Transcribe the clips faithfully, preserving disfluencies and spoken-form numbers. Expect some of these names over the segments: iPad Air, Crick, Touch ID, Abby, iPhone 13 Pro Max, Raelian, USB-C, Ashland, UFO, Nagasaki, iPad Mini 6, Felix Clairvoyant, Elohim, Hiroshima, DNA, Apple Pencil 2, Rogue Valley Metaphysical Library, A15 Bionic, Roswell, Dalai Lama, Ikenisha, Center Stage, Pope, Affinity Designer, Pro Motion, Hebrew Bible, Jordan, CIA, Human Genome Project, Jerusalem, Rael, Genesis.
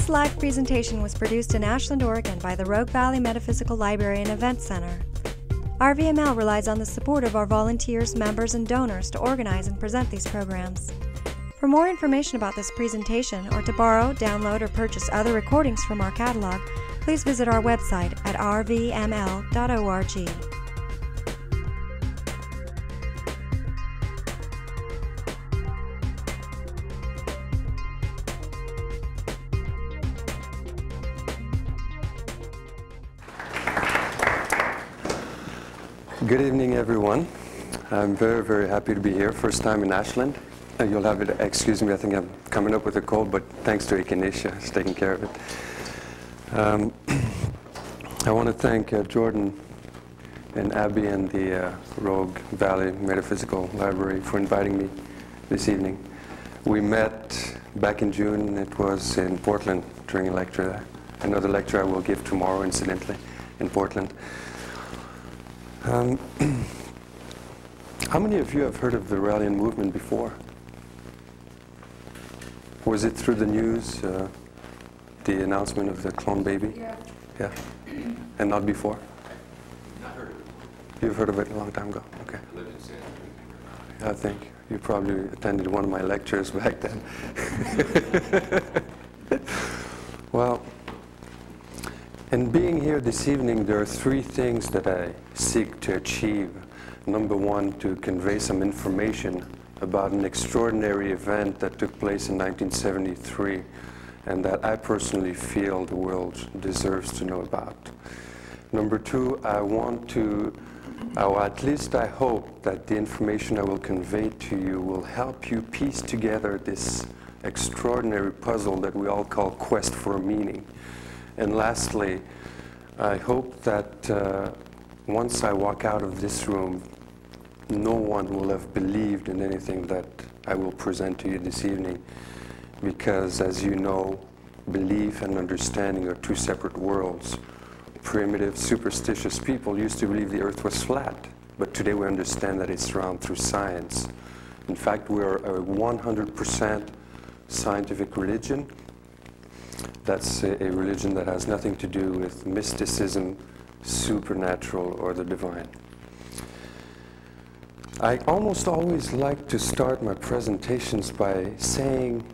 This live presentation was produced in Ashland, Oregon by the Rogue Valley Metaphysical Library and Event Center. R V M L relies on the support of our volunteers, members, and donors to organize and present these programs. For more information about this presentation, or to borrow, download, or purchase other recordings from our catalog, please visit our website at r v m l dot org. Good evening, everyone. I'm very, very happy to be here. First time in Ashland. Uh, you'll have it, excuse me, I think I'm coming up with a cold, but thanks to Ikenisha, it's taking care of it. Um, I want to thank uh, Jordan and Abby and the uh, Rogue Valley Metaphysical Library for inviting me this evening. We met back in June. It was in Portland during a lecture. Another lecture I will give tomorrow, incidentally, in Portland. Um, how many of you have heard of the Raelian movement before? Was it through the news, uh, the announcement of the clone baby? Yeah. Yeah. And not before? Not heard of it. You've heard of it a long time ago. Okay. I lived in San Antonio. I think you probably attended one of my lectures back then. Well. And being here this evening, there are three things that I seek to achieve. Number one, to convey some information about an extraordinary event that took place in nineteen seventy-three and that I personally feel the world deserves to know about. Number two, I want to, or at least I hope that the information I will convey to you will help you piece together this extraordinary puzzle that we all call quest for meaning. And lastly, I hope that uh, once I walk out of this room, no one will have believed in anything that I will present to you this evening. Because, as you know, belief and understanding are two separate worlds. Primitive, superstitious people used to believe the earth was flat, but today we understand that it's round through science. In fact, we are a one hundred percent scientific religion. That's a, a religion that has nothing to do with mysticism, supernatural, or the divine. I almost always like to start my presentations by saying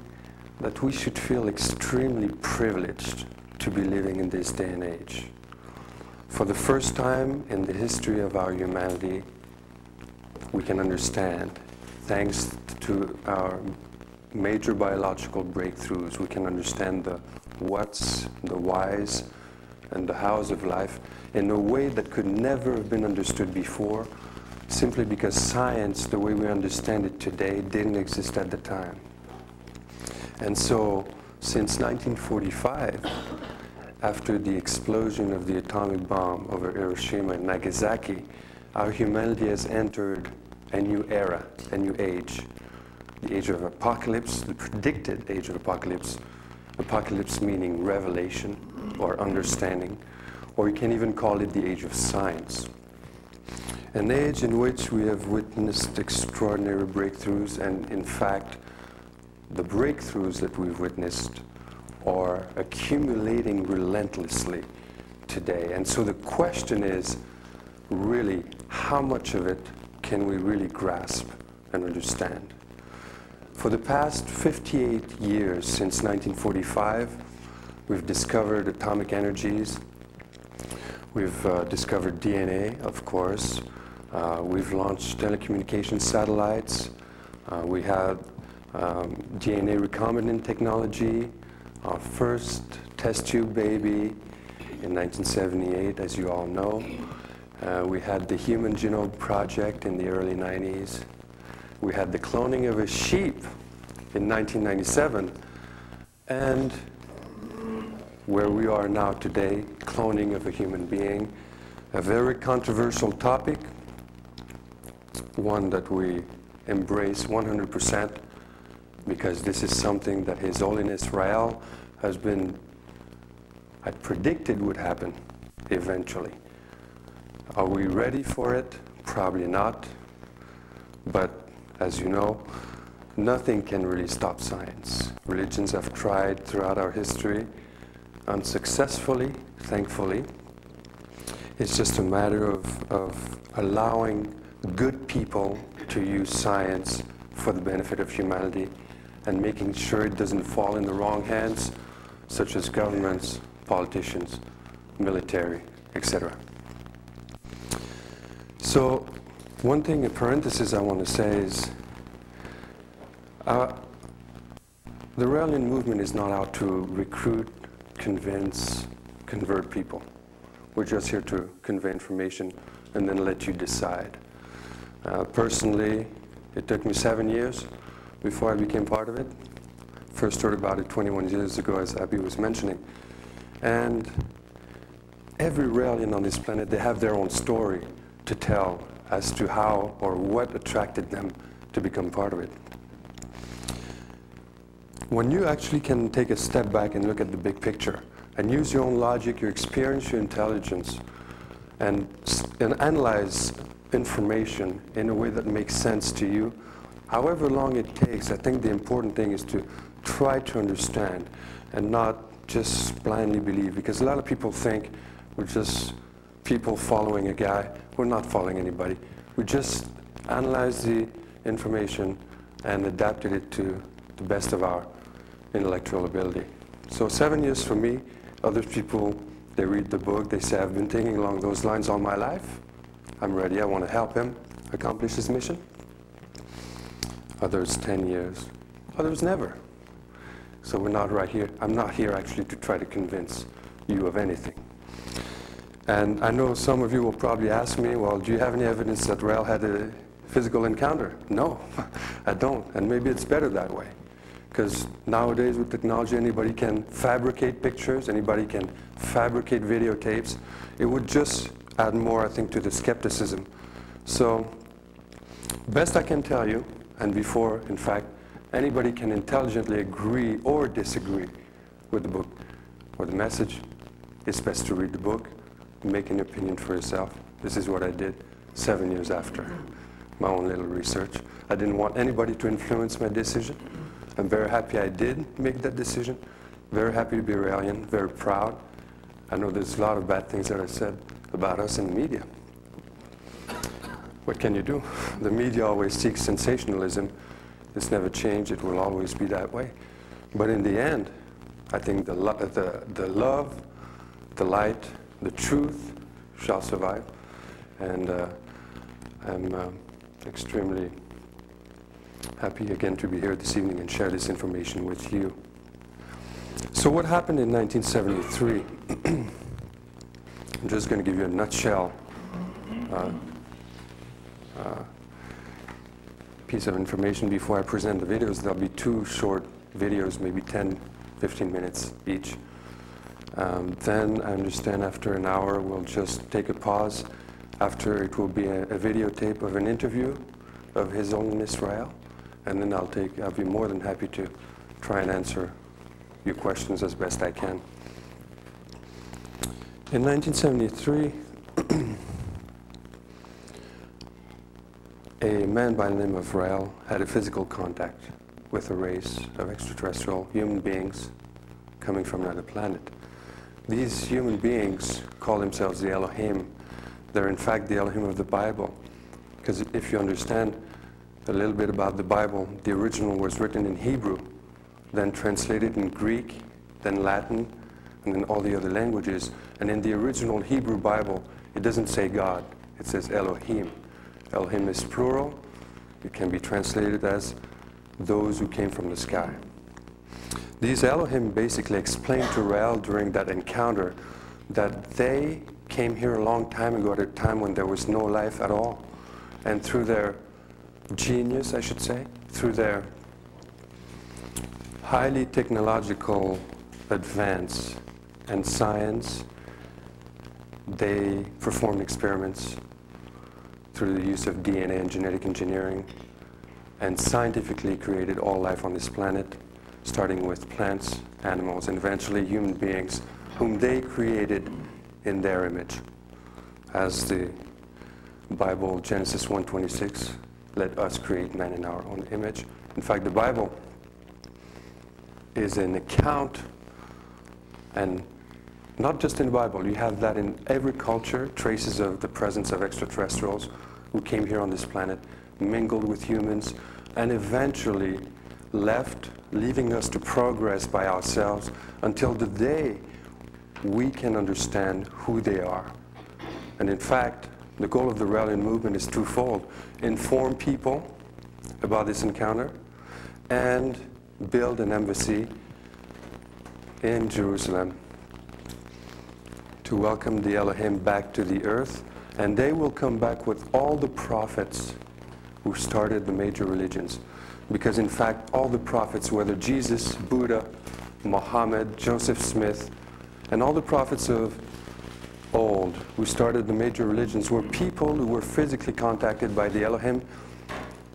that we should feel extremely privileged to be living in this day and age. For the first time in the history of our humanity, we can understand, thanks to our major biological breakthroughs, we can understand the what's, the whys, and the hows of life in a way that could never have been understood before, simply because science, the way we understand it today, didn't exist at the time. And so, since nineteen forty-five, after the explosion of the atomic bomb over Hiroshima and Nagasaki, our humanity has entered a new era, a new age. The age of apocalypse, the predicted age of apocalypse. Apocalypse meaning revelation or understanding, or you can even call it the age of science. An age in which we have witnessed extraordinary breakthroughs, and in fact, the breakthroughs that we've witnessed are accumulating relentlessly today. And so the question is really, how much of it can we really grasp and understand? For the past fifty-eight years, since nineteen forty-five, we've discovered atomic energies. We've uh, discovered D N A, of course. Uh, we've launched telecommunication satellites. Uh, we had um, D N A recombinant technology, our first test tube baby in nineteen seventy-eight, as you all know. Uh, we had the Human Genome Project in the early nineties. We had the cloning of a sheep in nineteen ninety-seven, and where we are now today, cloning of a human being, a very controversial topic, one that we embrace one hundred percent, because this is something that His Holiness Rael has been, I predicted would happen eventually. Are we ready for it? Probably not, but as you know, nothing can really stop science. Religions have tried throughout our history, unsuccessfully, thankfully. It's just a matter of, of allowing good people to use science for the benefit of humanity and making sure it doesn't fall in the wrong hands, such as governments, politicians, military, et cetera. So one thing in parenthesis I want to say is uh, the Raelian movement is not out to recruit, convince, convert people. We're just here to convey information and then let you decide. Uh, personally, it took me seven years before I became part of it. First heard about it twenty-one years ago, as Abby was mentioning. And every Raelian on this planet, they have their own story to tell as to how or what attracted them to become part of it. When you actually can take a step back and look at the big picture and use your own logic, your experience, your intelligence, and, and analyze information in a way that makes sense to you, however long it takes, I think the important thing is to try to understand and not just blindly believe, because a lot of people think we're just people following a guy. We're not following anybody. We just analyze the information and adapted it to the best of our intellectual ability. So seven years for me. Other people, they read the book, they say, I've been thinking along those lines all my life. I'm ready, I want to help him accomplish his mission. Others ten years, others never. So we're not right here, I'm not here actually to try to convince you of anything. And I know some of you will probably ask me, well, do you have any evidence that Rael had a physical encounter? No, I don't, and maybe it's better that way. Because nowadays with technology, anybody can fabricate pictures, anybody can fabricate videotapes. It would just add more, I think, to the skepticism. So, best I can tell you, and before, in fact, anybody can intelligently agree or disagree with the book or the message, it's best to read the book, make an opinion for yourself. This is what I did seven years after my own little research. I didn't want anybody to influence my decision. I'm very happy I did make that decision. Very happy to be Raelian, very proud. I know there's a lot of bad things that are said about us in the media. What can you do? The media always seeks sensationalism. It's never changed, it will always be that way. But in the end, I think the, lo the, the love, the light, the truth shall survive. And uh, I'm uh, extremely happy again to be here this evening and share this information with you. So what happened in nineteen seventy-three? I'm just going to give you a nutshell uh, uh, piece of information before I present the videos. There'll be two short videos, maybe ten, fifteen minutes each. Um, then I understand after an hour we'll just take a pause. After it will be a, a videotape of an interview of His Holiness Rael, and then I'll take. I'll be more than happy to try and answer your questions as best I can. In nineteen seventy-three, a man by the name of Rael had a physical contact with a race of extraterrestrial human beings coming from another planet. These human beings call themselves the Elohim. They're in fact the Elohim of the Bible. Because if you understand a little bit about the Bible, the original was written in Hebrew, then translated in Greek, then Latin, and then all the other languages. And in the original Hebrew Bible, it doesn't say God, it says Elohim. Elohim is plural. It can be translated as those who came from the sky. These Elohim basically explained to Rael during that encounter that they came here a long time ago at a time when there was no life at all. And through their genius, I should say, through their highly technological advance and science, they performed experiments through the use of D N A and genetic engineering and scientifically created all life on this planet, starting with plants, animals, and eventually human beings, whom they created in their image. As the Bible, Genesis one twenty-six, let us create man in our own image. In fact, the Bible is an account, and not just in the Bible, you have that in every culture, traces of the presence of extraterrestrials who came here on this planet, mingled with humans, and eventually left, leaving us to progress by ourselves until the day we can understand who they are. And in fact, the goal of the Raelian movement is twofold: inform people about this encounter and build an embassy in Jerusalem to welcome the Elohim back to the earth. And they will come back with all the prophets who started the major religions. Because in fact, all the prophets, whether Jesus, Buddha, Muhammad, Joseph Smith, and all the prophets of old who started the major religions, were people who were physically contacted by the Elohim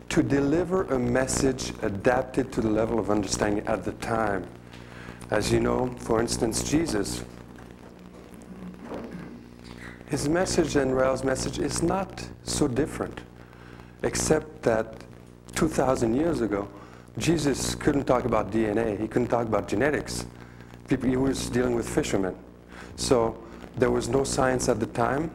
to deliver a message adapted to the level of understanding at the time. As you know, for instance, Jesus, his message and Rael's message is not so different, except that two thousand years ago, Jesus couldn't talk about D N A, he couldn't talk about genetics. People, he was dealing with fishermen. So there was no science at the time,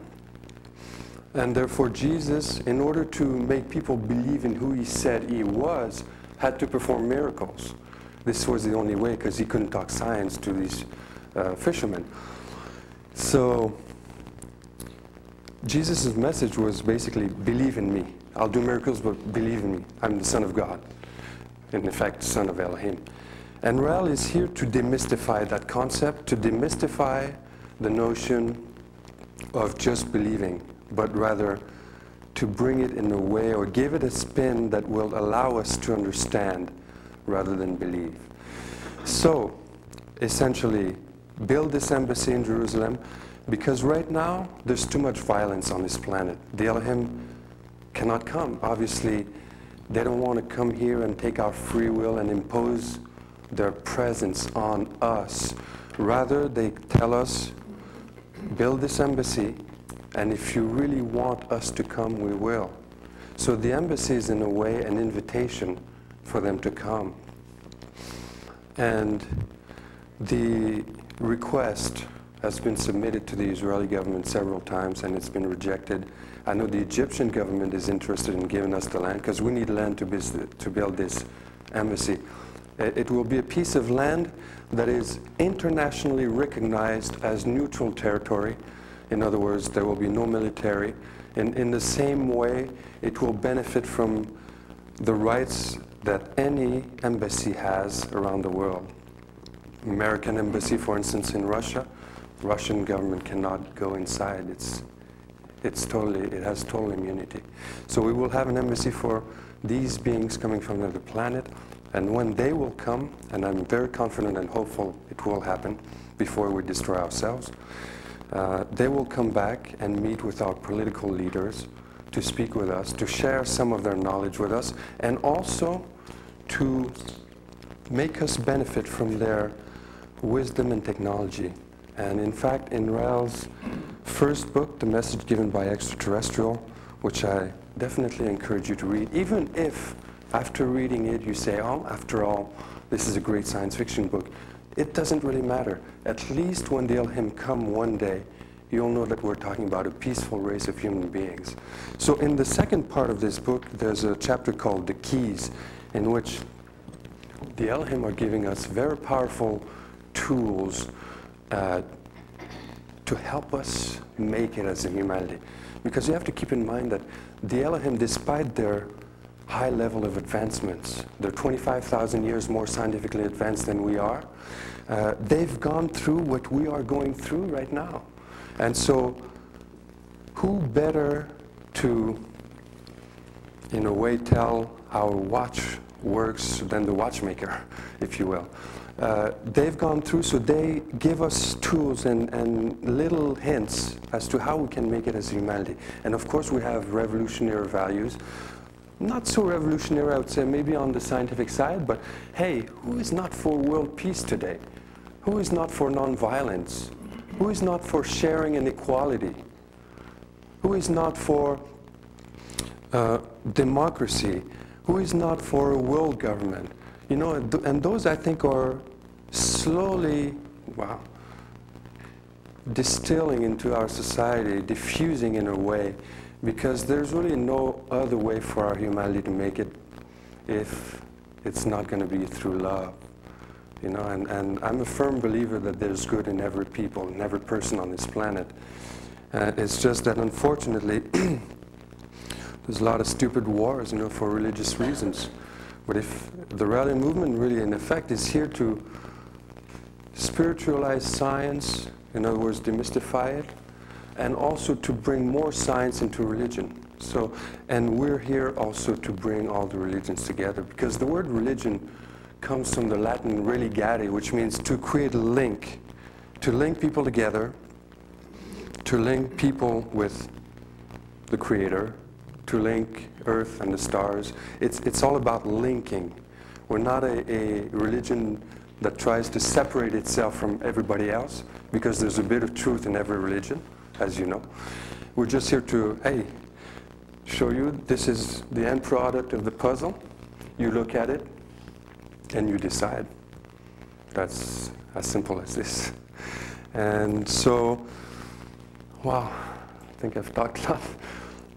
and therefore Jesus, in order to make people believe in who he said he was, had to perform miracles. This was the only way, because he couldn't talk science to these uh, fishermen. So Jesus' message was basically, believe in me. I'll do miracles, but believe in me. I'm the Son of God, and in fact, Son of Elohim. And Rael is here to demystify that concept, to demystify the notion of just believing, but rather to bring it in a way or give it a spin that will allow us to understand rather than believe. So essentially, build this embassy in Jerusalem, because right now there's too much violence on this planet. The Elohim cannot come. Obviously, they don't want to come here and take our free will and impose their presence on us. Rather, they tell us, build this embassy, and if you really want us to come, we will. So the embassy is, in a way, an invitation for them to come. And the request has been submitted to the Israeli government several times, and it's been rejected. I know the Egyptian government is interested in giving us the land, because we need land to, to build this embassy. It will be a piece of land that is internationally recognized as neutral territory. In other words, there will be no military. And in the same way, it will benefit from the rights that any embassy has around the world. American embassy, for instance, in Russia, Russian government cannot go inside. It's, it's totally, it has total immunity. So we will have an embassy for these beings coming from another planet. And when they will come, and I'm very confident and hopeful it will happen before we destroy ourselves, uh, they will come back and meet with our political leaders to speak with us, to share some of their knowledge with us, and also to make us benefit from their wisdom and technology. And in fact, in Rael's first book, The Message Given by Extraterrestrial, which I definitely encourage you to read, even if after reading it you say, oh, after all, this is a great science fiction book. It doesn't really matter. At least when the Elohim come one day, you'll know that we're talking about a peaceful race of human beings. So in the second part of this book, there's a chapter called The Keys, in which the Elohim are giving us very powerful tools uh, to help us make it as a humanity. Because you have to keep in mind that the Elohim, despite their high level of advancements, they're twenty-five thousand years more scientifically advanced than we are, uh, they've gone through what we are going through right now. And so who better to, in a way, tell how a watch works than the watchmaker, if you will. Uh, they've gone through, so they give us tools and, and little hints as to how we can make it as humanity. And of course we have revolutionary values. Not so revolutionary, I would say, maybe on the scientific side, but hey, who is not for world peace today? Who is not for nonviolence? Who is not for sharing and equality? Who is not for uh, democracy? Who is not for a world government? You know, and, th and those I think are slowly, wow, distilling into our society, diffusing in a way, because there's really no other way for our humanity to make it if it's not going to be through love. You know, and, and I'm a firm believer that there's good in every people, in every person on this planet. Uh, it's just that, unfortunately, there's a lot of stupid wars, you know, for religious reasons. But if the Raelian movement really, in effect, is here to spiritualize science, in other words, demystify it, and also to bring more science into religion. So, and we're here also to bring all the religions together, because the word religion comes from the Latin religare, which means to create a link, to link people together, to link people with the Creator, to link Earth and the stars. It's, it's all about linking. We're not a, a religion that tries to separate itself from everybody else, because there's a bit of truth in every religion, as you know. We're just here to, hey, show you this is the end product of the puzzle. You look at it, and you decide. That's as simple as this. And so, wow, I think I've talked a lot.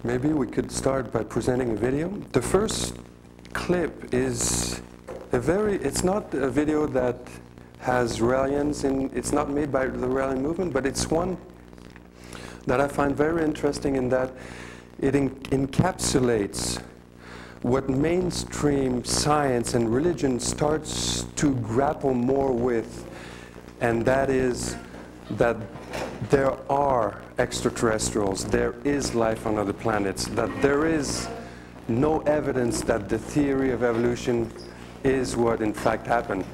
Maybe we could start by presenting a video. The first clip is a very, it's not a video that has Raelians in, it's not made by the Raelian movement, but it's one that I find very interesting in that it en encapsulates what mainstream science and religion starts to grapple more with, and that is that there are extraterrestrials, there is life on other planets, that there is no evidence that the theory of evolution is what in fact happened.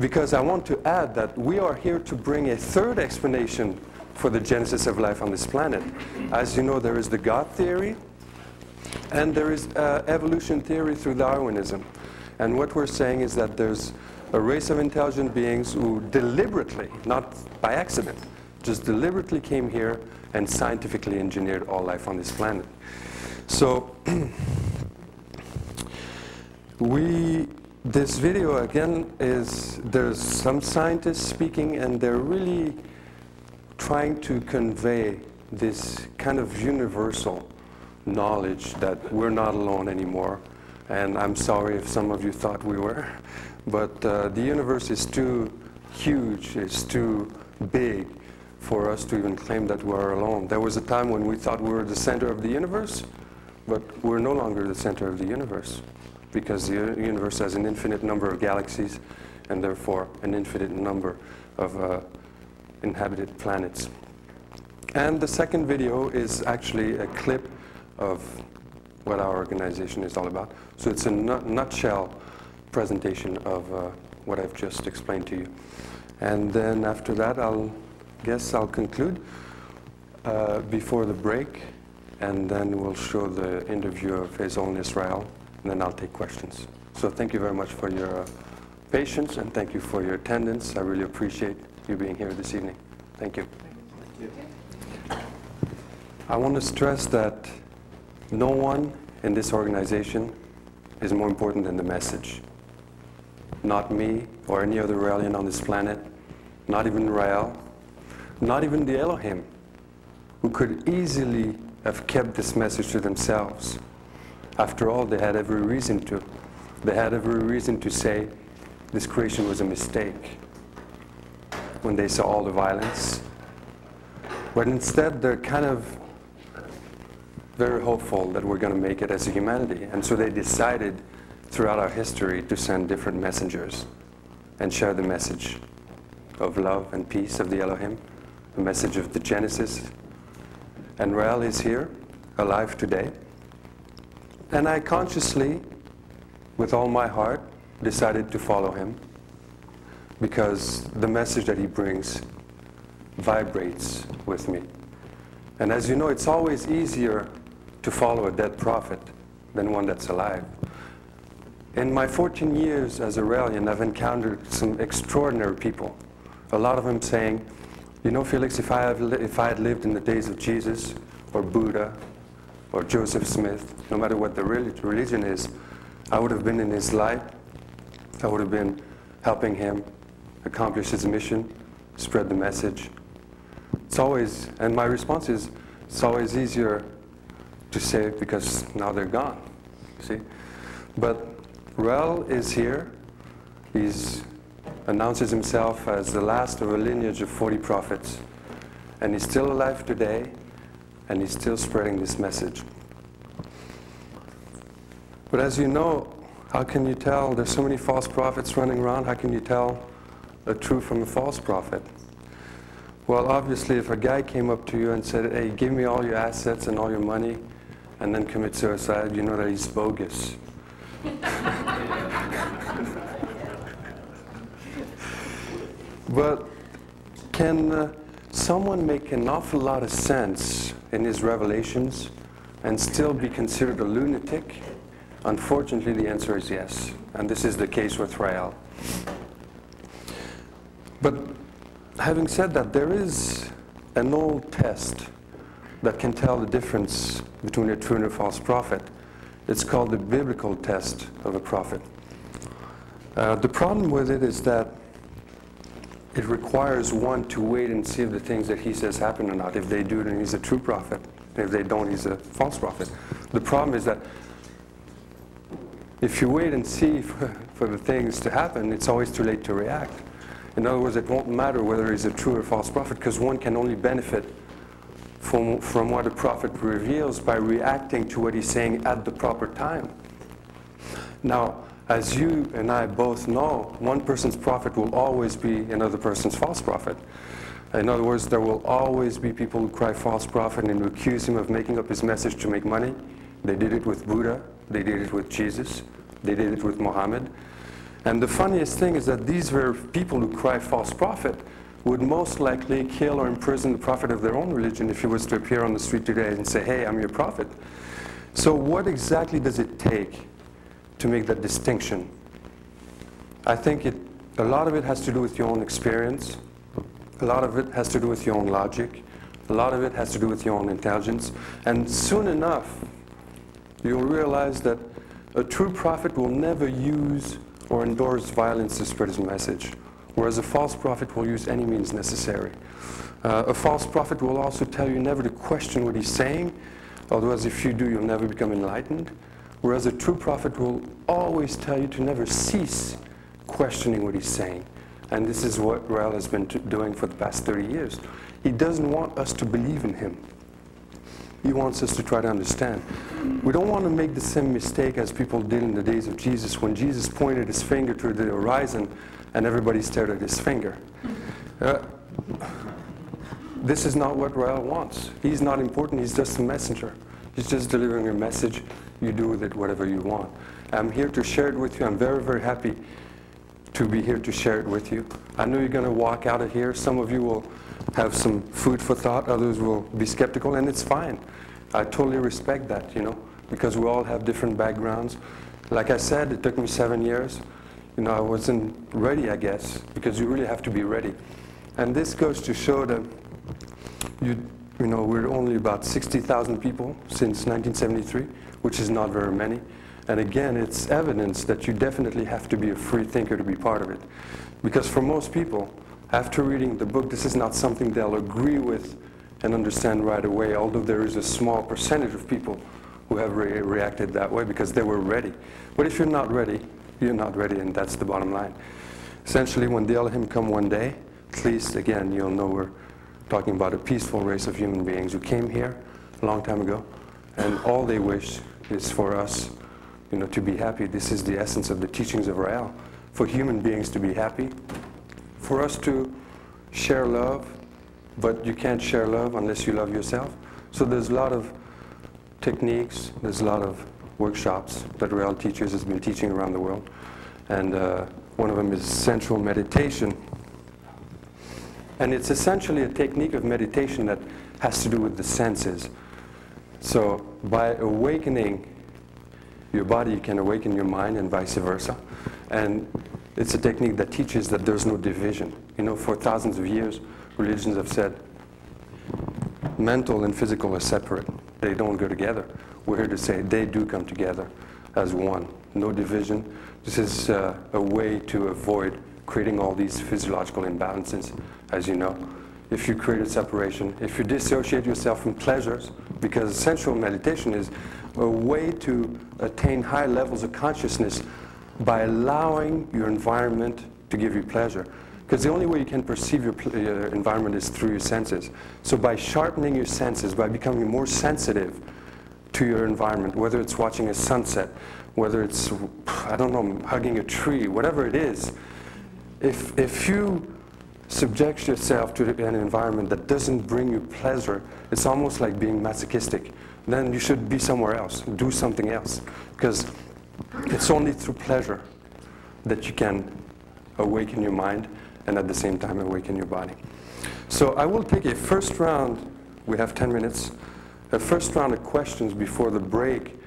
Because I want to add that we are here to bring a third explanation for the genesis of life on this planet. As you know, there is the God theory, and there is uh, evolution theory through Darwinism. And what we're saying is that there's a race of intelligent beings who deliberately, not by accident, just deliberately came here and scientifically engineered all life on this planet. So, we, this video again is, there's some scientists speaking and they're really trying to convey this kind of universal knowledge that we're not alone anymore. And I'm sorry if some of you thought we were, but uh, the universe is too huge, it's too big for us to even claim that we're alone. There was a time when we thought we were the center of the universe, but we're no longer the center of the universe, because the universe has an infinite number of galaxies and therefore an infinite number of uh, inhabited planets. And the second video is actually a clip of what our organization is all about. So it's a nut nutshell presentation of uh, what I've just explained to you. And then after that, I'll guess I'll conclude uh, before the break, and then we'll show the interview of His Holiness Rael, and then I'll take questions. So thank you very much for your uh, patience, and thank you for your attendance. I really appreciate you being here this evening. Thank you. Thank you. I want to stress that no one in this organization is more important than the message. Not me or any other Raelian on this planet, not even Rael, not even the Elohim, who could easily have kept this message to themselves. After all, they had every reason to. They had every reason to say this creation was a mistake when they saw all the violence. But instead, they're kind of very hopeful that we're going to make it as a humanity. And so they decided throughout our history to send different messengers and share the message of love and peace of the Elohim, the message of the Genesis. And Rael is here, alive today. And I consciously, with all my heart, decided to follow him, because the message that he brings vibrates with me. And as you know, it's always easier to follow a dead prophet than one that's alive. In my fourteen years as a Raelian, I've encountered some extraordinary people. A lot of them saying, you know, Felix, if I, have li if I had lived in the days of Jesus or Buddha or Joseph Smith, no matter what the religion is, I would have been in his light. I would have been helping him accomplish his mission, spread the message. It's always, and my response is, it's always easier to say it because now they're gone, see? But Rael is here. He announces himself as the last of a lineage of forty prophets. And he's still alive today, and he's still spreading this message. But as you know, how can you tell? There's so many false prophets running around. How can you tell a true from a false prophet? Well, obviously, if a guy came up to you and said, hey, give me all your assets and all your money, and then commit suicide, you know that he's bogus. But can uh, someone make an awful lot of sense in his revelations and still be considered a lunatic? Unfortunately, the answer is yes. And this is the case with Rael. But having said that, there is an old test that can tell the difference between a true and a false prophet. It's called the biblical test of a prophet. Uh, the problem with it is that it requires one to wait and see if the things that he says happen or not. If they do, then he's a true prophet. If they don't, he's a false prophet. The problem is that if you wait and see for, for the things to happen, it's always too late to react. In other words, it won't matter whether he's a true or false prophet, because one can only benefit from, from what a prophet reveals by reacting to what he's saying at the proper time. Now, as you and I both know, one person's prophet will always be another person's false prophet. In other words, there will always be people who cry false prophet and who accuse him of making up his message to make money. They did it with Buddha. They did it with Jesus. They did it with Muhammad. And the funniest thing is that these were people who cry false prophet would most likely kill or imprison the prophet of their own religion if he was to appear on the street today and say, hey, I'm your prophet. So what exactly does it take to make that distinction? I think it, a lot of it has to do with your own experience. A lot of it has to do with your own logic. A lot of it has to do with your own intelligence. And soon enough, you'll realize that a true prophet will never use or endorse violence to spread his message, whereas a false prophet will use any means necessary. Uh, a false prophet will also tell you never to question what he's saying, otherwise if you do, you'll never become enlightened, whereas a true prophet will always tell you to never cease questioning what he's saying. And this is what Rael has been doing for the past thirty years. He doesn't want us to believe in him. He wants us to try to understand. We don't want to make the same mistake as people did in the days of Jesus when Jesus pointed his finger to the horizon and everybody stared at his finger. Uh, this is not what Rael wants. He's not important. He's just a messenger. He's just delivering a message. You do with it whatever you want. I'm here to share it with you. I'm very, very happy to be here to share it with you. I know you're going to walk out of here. Some of you will have some food for thought, others will be skeptical, and it's fine. I totally respect that, you know, because we all have different backgrounds. Like I said, it took me seven years. You know, I wasn't ready, I guess, because you really have to be ready. And this goes to show that, you, you know, we're only about sixty thousand people since nineteen seventy-three, which is not very many. And again, it's evidence that you definitely have to be a free thinker to be part of it. Because for most people, after reading the book, this is not something they'll agree with and understand right away, although there is a small percentage of people who have re reacted that way because they were ready. But if you're not ready, you're not ready, and that's the bottom line. Essentially, when the Elohim come one day, at least, again, you'll know we're talking about a peaceful race of human beings who came here a long time ago, and all they wish is for us, you know, to be happy. This is the essence of the teachings of Rael, for human beings to be happy, for us to share love, but you can't share love unless you love yourself. So there's a lot of techniques, there's a lot of workshops that Rael teachers has been teaching around the world. And uh, one of them is central meditation. And it's essentially a technique of meditation that has to do with the senses. So by awakening your body, you can awaken your mind and vice versa. And it's a technique that teaches that there's no division. You know, for thousands of years, religions have said mental and physical are separate. they don't go together. We're here to say they do come together as one. No division. This is uh, a way to avoid creating all these physiological imbalances, as you know. If you create a separation, if you dissociate yourself from pleasures, because sensual meditation is a way to attain high levels of consciousness by allowing your environment to give you pleasure. Because the only way you can perceive your, your environment is through your senses. So by sharpening your senses, by becoming more sensitive to your environment, whether it's watching a sunset, whether it's, I don't know, hugging a tree, whatever it is, if, if you subject yourself to an environment that doesn't bring you pleasure, it's almost like being masochistic. Then you should be somewhere else, do something else. Because it's only through pleasure that you can awaken your mind and at the same time awaken your body. So I will take a first round, we have ten minutes, a first round of questions before the break.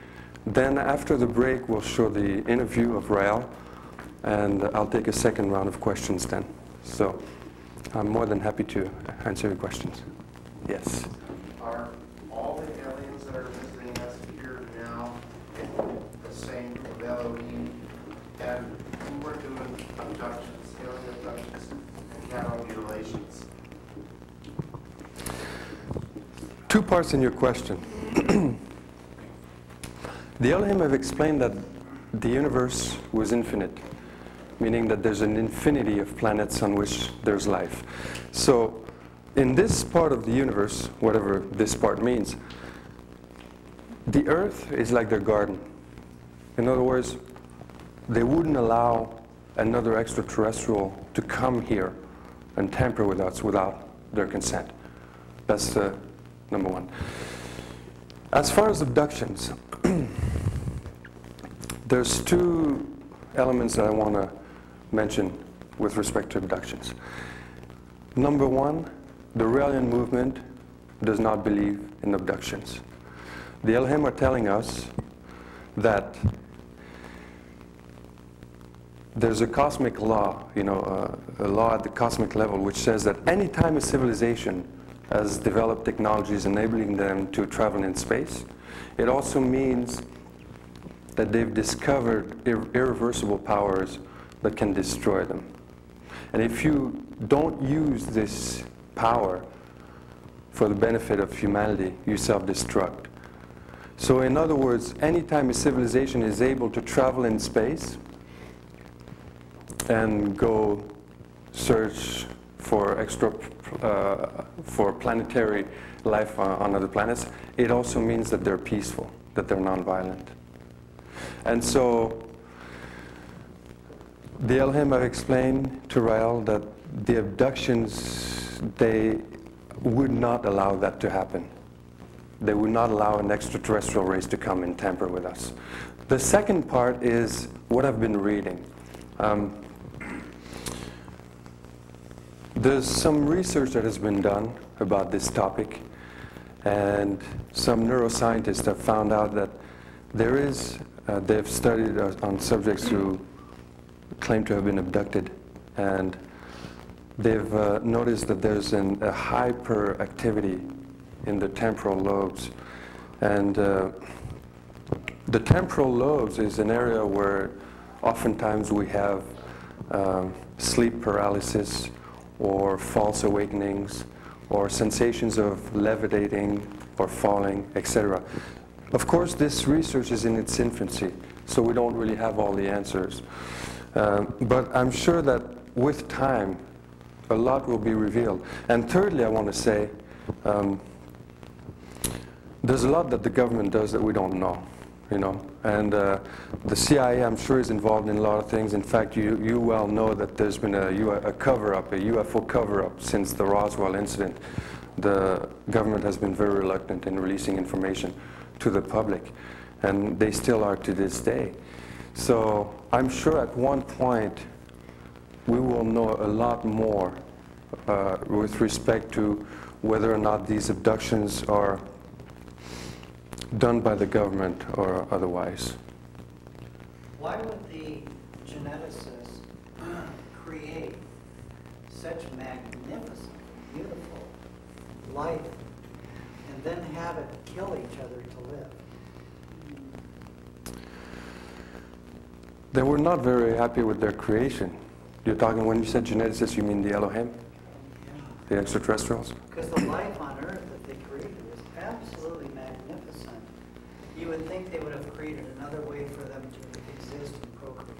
Then after the break, we'll show the interview of Rael, and I'll take a second round of questions then. So I'm more than happy to answer your questions. Yes? Are all the aliens that are visiting us here now in the same group of Elohim? And who were doing abductions, alien abductions, and cattle mutilations? Two parts in your question. The Elohim have explained that the universe was infinite, meaning that there's an infinity of planets on which there's life. So in this part of the universe, whatever this part means, the Earth is like their garden. In other words, they wouldn't allow another extraterrestrial to come here and tamper with us without their consent. That's uh, number one. As far as abductions, there's two elements that I want to mention with respect to abductions. Number one, the Raelian movement does not believe in abductions. The Elohim are telling us that there's a cosmic law, you know, uh, a law at the cosmic level, which says that any time a civilization has developed technologies enabling them to travel in space, it also means that they've discovered irre irreversible powers that can destroy them. And if you don't use this power for the benefit of humanity, you self-destruct. So in other words, anytime a civilization is able to travel in space and go search for extra, uh, for planetary life on, on other planets, it also means that they're peaceful, that they're non-violent. And so the Elohim have explained to Rael that the abductions, they would not allow that to happen. They would not allow an extraterrestrial race to come and tamper with us. The second part is what I've been reading. Um, there's some research that has been done about this topic, and some neuroscientists have found out that there is, uh, they've studied uh, on subjects who claim to have been abducted, and they've uh, noticed that there's an, a hyperactivity in the temporal lobes. And uh, the temporal lobes is an area where oftentimes we have uh, sleep paralysis or false awakenings or sensations of levitating or falling, et cetera. Of course, this research is in its infancy, so we don't really have all the answers. Uh, but I'm sure that with time, a lot will be revealed. And thirdly, I want to say, um, there's a lot that the government does that we don't know, you know. And uh, the C I A, I'm sure, is involved in a lot of things. In fact, you, you well know that there's been a, a cover-up, a U F O cover-up since the Roswell incident. The government has been very reluctant in releasing information to the public, and they still are to this day. So I'm sure at one point we will know a lot more uh, with respect to whether or not these abductions are done by the government or otherwise. Why would the geneticists create such magnificent, beautiful life and then have it kill each other to live. They were not very happy with their creation. You're talking, when you said geneticists, you mean the Elohim? Yeah. The extraterrestrials? Because the life on Earth that they created was absolutely magnificent. You would think they would have created another way for them to exist and procreate.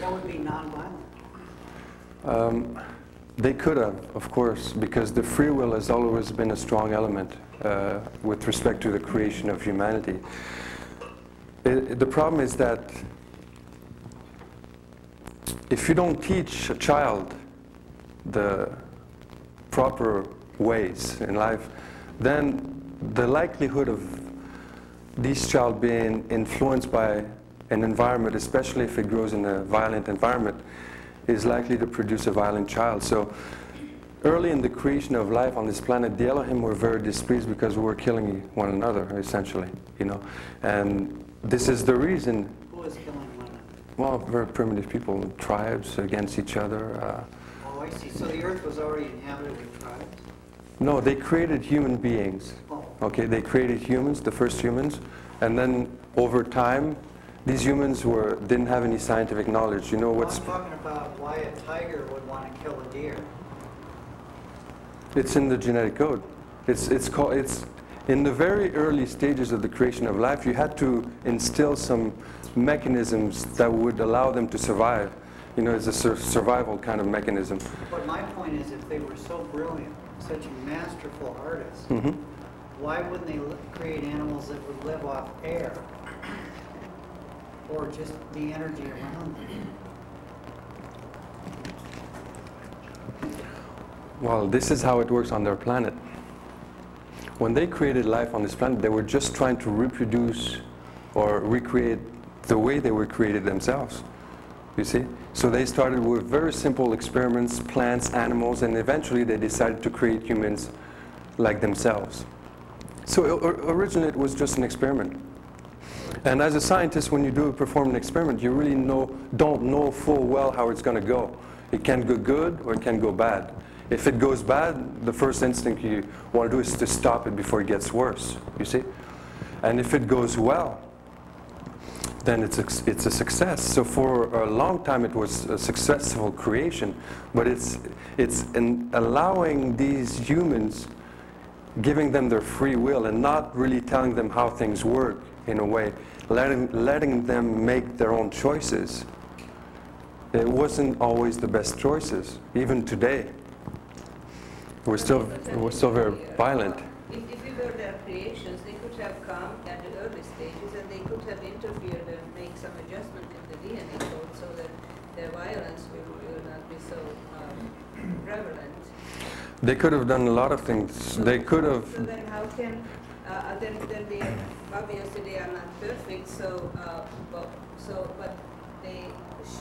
That would be non-violent. Um, they could have, of course, because the free will has always been a strong element uh, with respect to the creation of humanity. It, the problem is that if you don't teach a child the proper ways in life, then the likelihood of this child being influenced by an environment, especially if it grows in a violent environment, is likely to produce a violent child. So early in the creation of life on this planet, the Elohim were very displeased because we were killing one another, essentially, you know. And this is the reason. Who was killing one another? Well, very primitive people, tribes against each other. Uh, oh, I see. So the Earth was already inhabited with tribes? No, they created human beings. Oh. Okay, they created humans, the first humans, and then over time, these humans were, didn't have any scientific knowledge. You know what's... I'm talking about why a tiger would want to kill a deer. It's in the genetic code. It's, it's, called, it's in the very early stages of the creation of life, you had to instill some mechanisms that would allow them to survive. You know, it's a sur survival kind of mechanism. But my point is, if they were so brilliant, such masterful artists, mm-hmm. why wouldn't they create animals that would live off air? Or just the energy around them? Well, this is how it works on their planet. When they created life on this planet, they were just trying to reproduce or recreate the way they were created themselves, you see? So they started with very simple experiments, plants, animals, and eventually they decided to create humans like themselves. So originally it was just an experiment. And as a scientist, when you do perform an experiment, you really know, don't know full well how it's going to go. It can go good or it can go bad. If it goes bad, the first instinct you want to do is to stop it before it gets worse, you see? And if it goes well, then it's a, it's a success. So for a long time, it was a successful creation. But it's, it's in allowing these humans, giving them their free will and not really telling them how things work, in a way, letting, letting them make their own choices. It wasn't always the best choices. Even today, we're still, we're still very violent. If, if we were their creations, they could have come at the early stages and they could have interfered and make some adjustment in the D N A code so that their violence will, will not be so um, prevalent. They could have done a lot of things. They could have... So then how can... Uh, then, then they obviously they are not perfect. So, uh, but, so, but they sh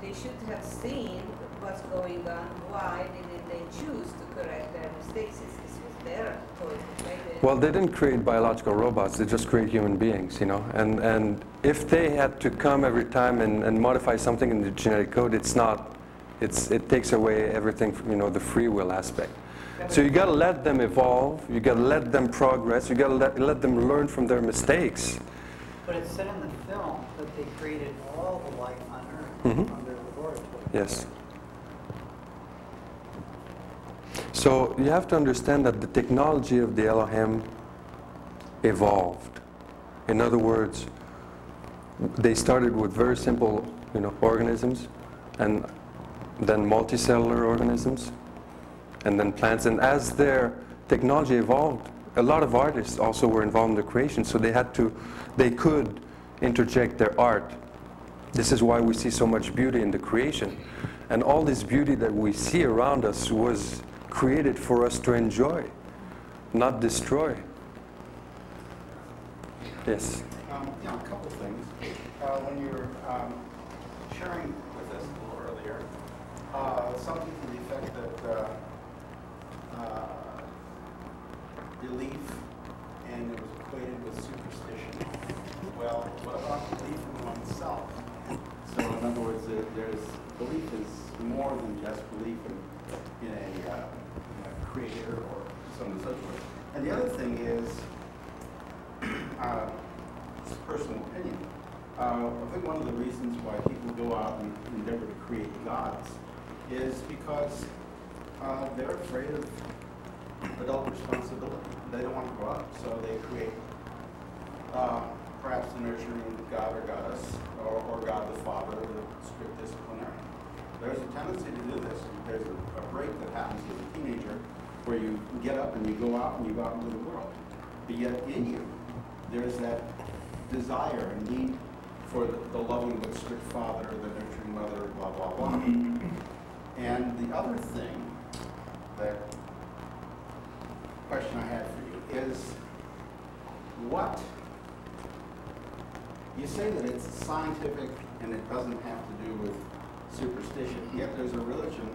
they should have seen what's going on. Why didn't they choose to correct their mistakes? This was their choice. Right? Well, they didn't create biological robots. They just create human beings, you know. And and if they had to come every time and, and modify something in the genetic code, it's not. It's it takes away everything from, you know, the free will aspect. So you got to let them evolve, you got to let them progress, you got to let, let them learn from their mistakes. But it said in the film that they created all the life on Earth mm-hmm. under the laboratory. Yes. So you have to understand that the technology of the Elohim evolved. In other words, they started with very simple, you know, organisms, and then multicellular organisms, and then plants. And as their technology evolved, a lot of artists also were involved in the creation, so they had to, they could interject their art. This is why we see so much beauty in the creation. And all this beauty that we see around us was created for us to enjoy, not destroy. Yes? Um, yeah, a couple things. Uh, when you were um, sharing with us a little earlier, uh, something to the effect that uh, Uh, belief, and it was equated with superstition. Well, what about belief in oneself? So in other words, uh, there's belief is more than just belief in, in a, uh, a creator or so on and so forth. And the other thing is, uh, it's a personal opinion. Uh, I think one of the reasons why people go out and endeavor to create gods is because uh, they're afraid of adult responsibility. They don't want to grow up, so they create uh, perhaps the nurturing god or goddess, or, or God the Father, the strict disciplinarian. There's a tendency to do this. There's a, a break that happens as a teenager where you get up and you go out and you go out into the world. But yet in you, there's that desire and need for the, the loving but strict father, the nurturing mother, blah, blah, blah. And the other thing, that question I had for you is, what, you say that it's scientific and it doesn't have to do with superstition, yet there's a religion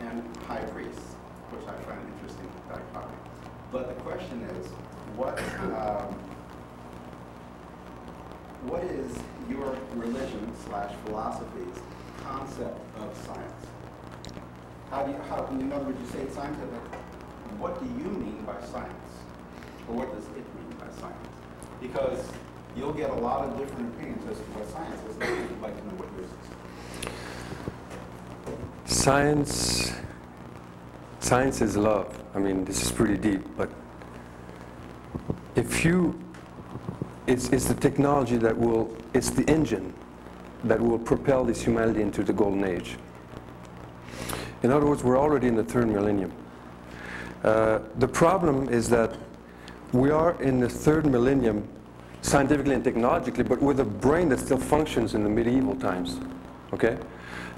and high priests, which I find interesting dichotomy. But the question is, what um, what is your religion slash philosophy's concept of science? How do you, how, in other words, you say it's scientific. What do you mean by science? Or what does it mean by science? Because you'll get a lot of different opinions as to what science is, but you'd like to know what yours is. Science. Science is love. I mean, this is pretty deep, but if you, it's, it's the technology that will, it's the engine that will propel this humanity into the golden age. In other words, we're already in the third millennium. Uh, the problem is that we are in the third millennium, scientifically and technologically, but with a brain that still functions in the medieval times, okay?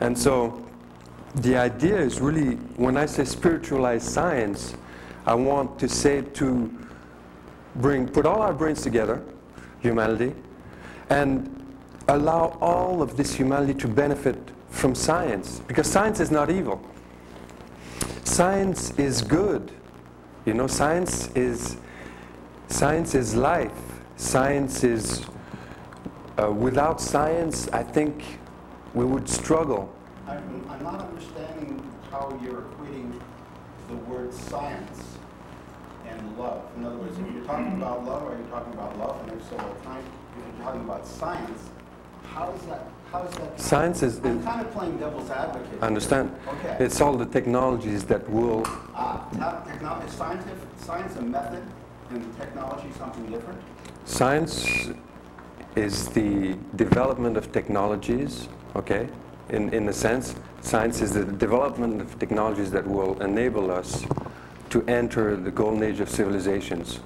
And so, the idea is really, when I say spiritualized science, I want to say to bring, put all our brains together, humanity, and allow all of this humanity to benefit from science. Because science is not evil. Science is good. You know, science is, science is life. Science is, uh, without science, I think we would struggle. I'm, I'm not understanding how you're equating the word science and love. In other words, if you're talking about love, are you talking about love? And if so, what kind? If you're talking about science, how is that? How is that? Science is. I'm kind of playing devil's advocate. I understand. Okay. It's all the technologies that will. Ah, technology. Is scientific, science a method, and technology something different? Science is the development of technologies. Okay. In, in a sense, science is the development of technologies that will enable us to enter the golden age of civilizations.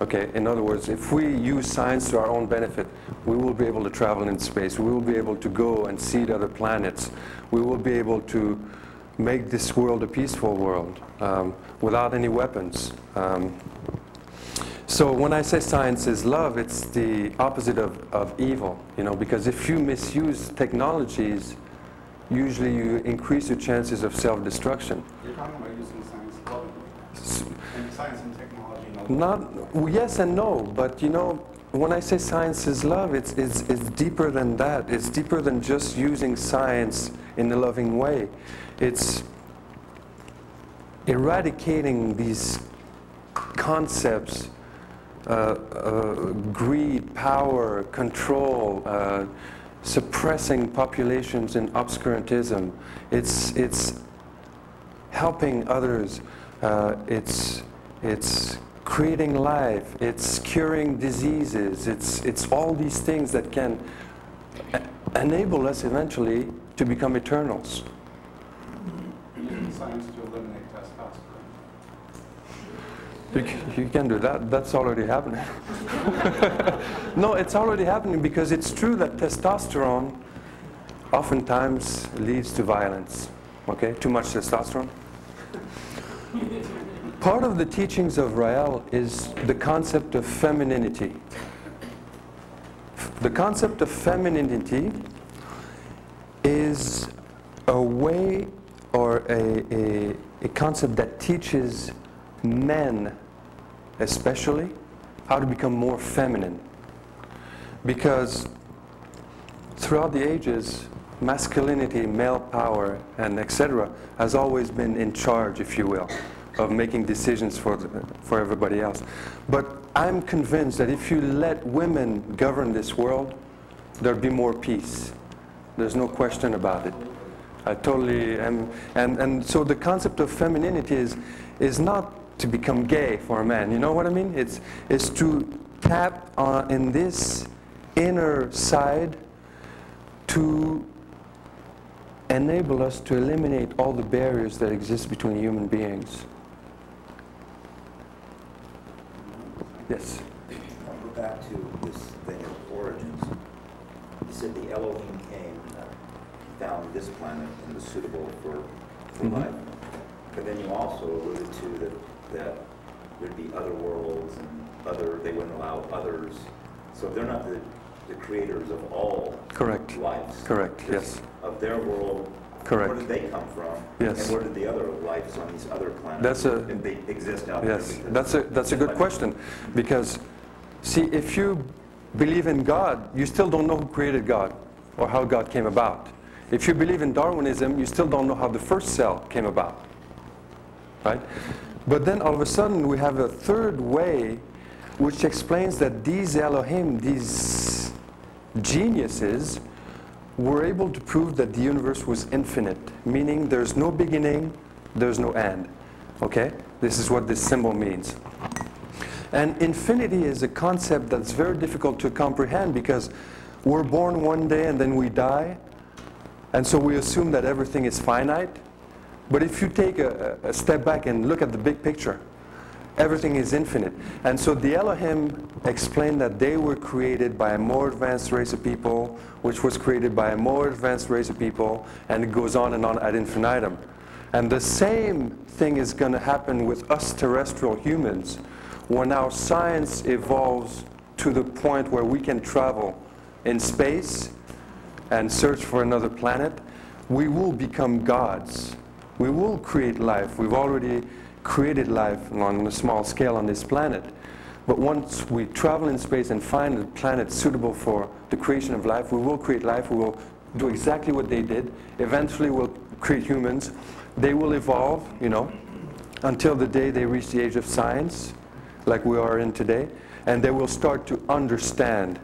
Okay, in other words, if we use science to our own benefit, we will be able to travel in space, we will be able to go and see the other planets, we will be able to make this world a peaceful world um, without any weapons. Um, so when I say science is love, it's the opposite of, of evil, you know, because if you misuse technologies, usually you increase your chances of self-destruction. You're talking about using science lovingly, and science and technology not. Not, yes and no, but you know, when I say science is love, it's, it's, it's deeper than that. It's deeper than just using science in a loving way. It's eradicating these concepts, Uh, uh, greed, power, control, uh, suppressing populations in obscurantism. It's, it's helping others. Uh, it's, it's creating life. It's curing diseases. It's, it's all these things that can enable us eventually to become eternals. Using science to eliminate testosterone. You, you can do that. That's already happening. No, it's already happening because it's true that testosterone oftentimes leads to violence. Okay? Too much testosterone. Part of the teachings of Rael is the concept of femininity. The concept of femininity is a way or a, a, a concept that teaches men especially how to become more feminine, because throughout the ages masculinity, male power, and et cetera has always been in charge, if you will. of making decisions for, for everybody else. But I'm convinced that if you let women govern this world, there'll be more peace. There's no question about it. I totally am. And, and so the concept of femininity is, is not to become gay for a man. You know what I mean? It's, it's to tap on, in this inner side to enable us to eliminate all the barriers that exist between human beings. Yes? I'll go back to this thing of origins. You said the Elohim came and found this planet and was suitable for, for mm-hmm. life. But then you also alluded to that, that there'd be other worlds and other, they wouldn't allow others. So they're not the, the creators of all correct lives. Correct, yes. Of their world, correct. Where did they come from? Yes. And where did the other lives on these other planets that's a, and they exist out yes. there? Yes, that's a, that's a good planet. question. Because, see, if you believe in God, you still don't know who created God or how God came about. If you believe in Darwinism, you still don't know how the first cell came about. Right? But then all of a sudden, we have a third way which explains that these Elohim, these geniuses, were able to prove that the universe was infinite, meaning there's no beginning, there's no end. Okay? This is what this symbol means. And infinity is a concept that's very difficult to comprehend because we're born one day and then we die, and so we assume that everything is finite. But if you take a, a step back and look at the big picture, everything is infinite. And so the Elohim explained that they were created by a more advanced race of people, which was created by a more advanced race of people, and it goes on and on ad infinitum. And the same thing is going to happen with us terrestrial humans when our science evolves to the point where we can travel in space and search for another planet. We will become gods. We will create life. We've already created life on a small scale on this planet. But once we travel in space and find a planet suitable for the creation of life, we will create life. We will do exactly what they did. Eventually, we'll create humans. They will evolve, you know, until the day they reach the age of science, like we are in today. And they will start to understand.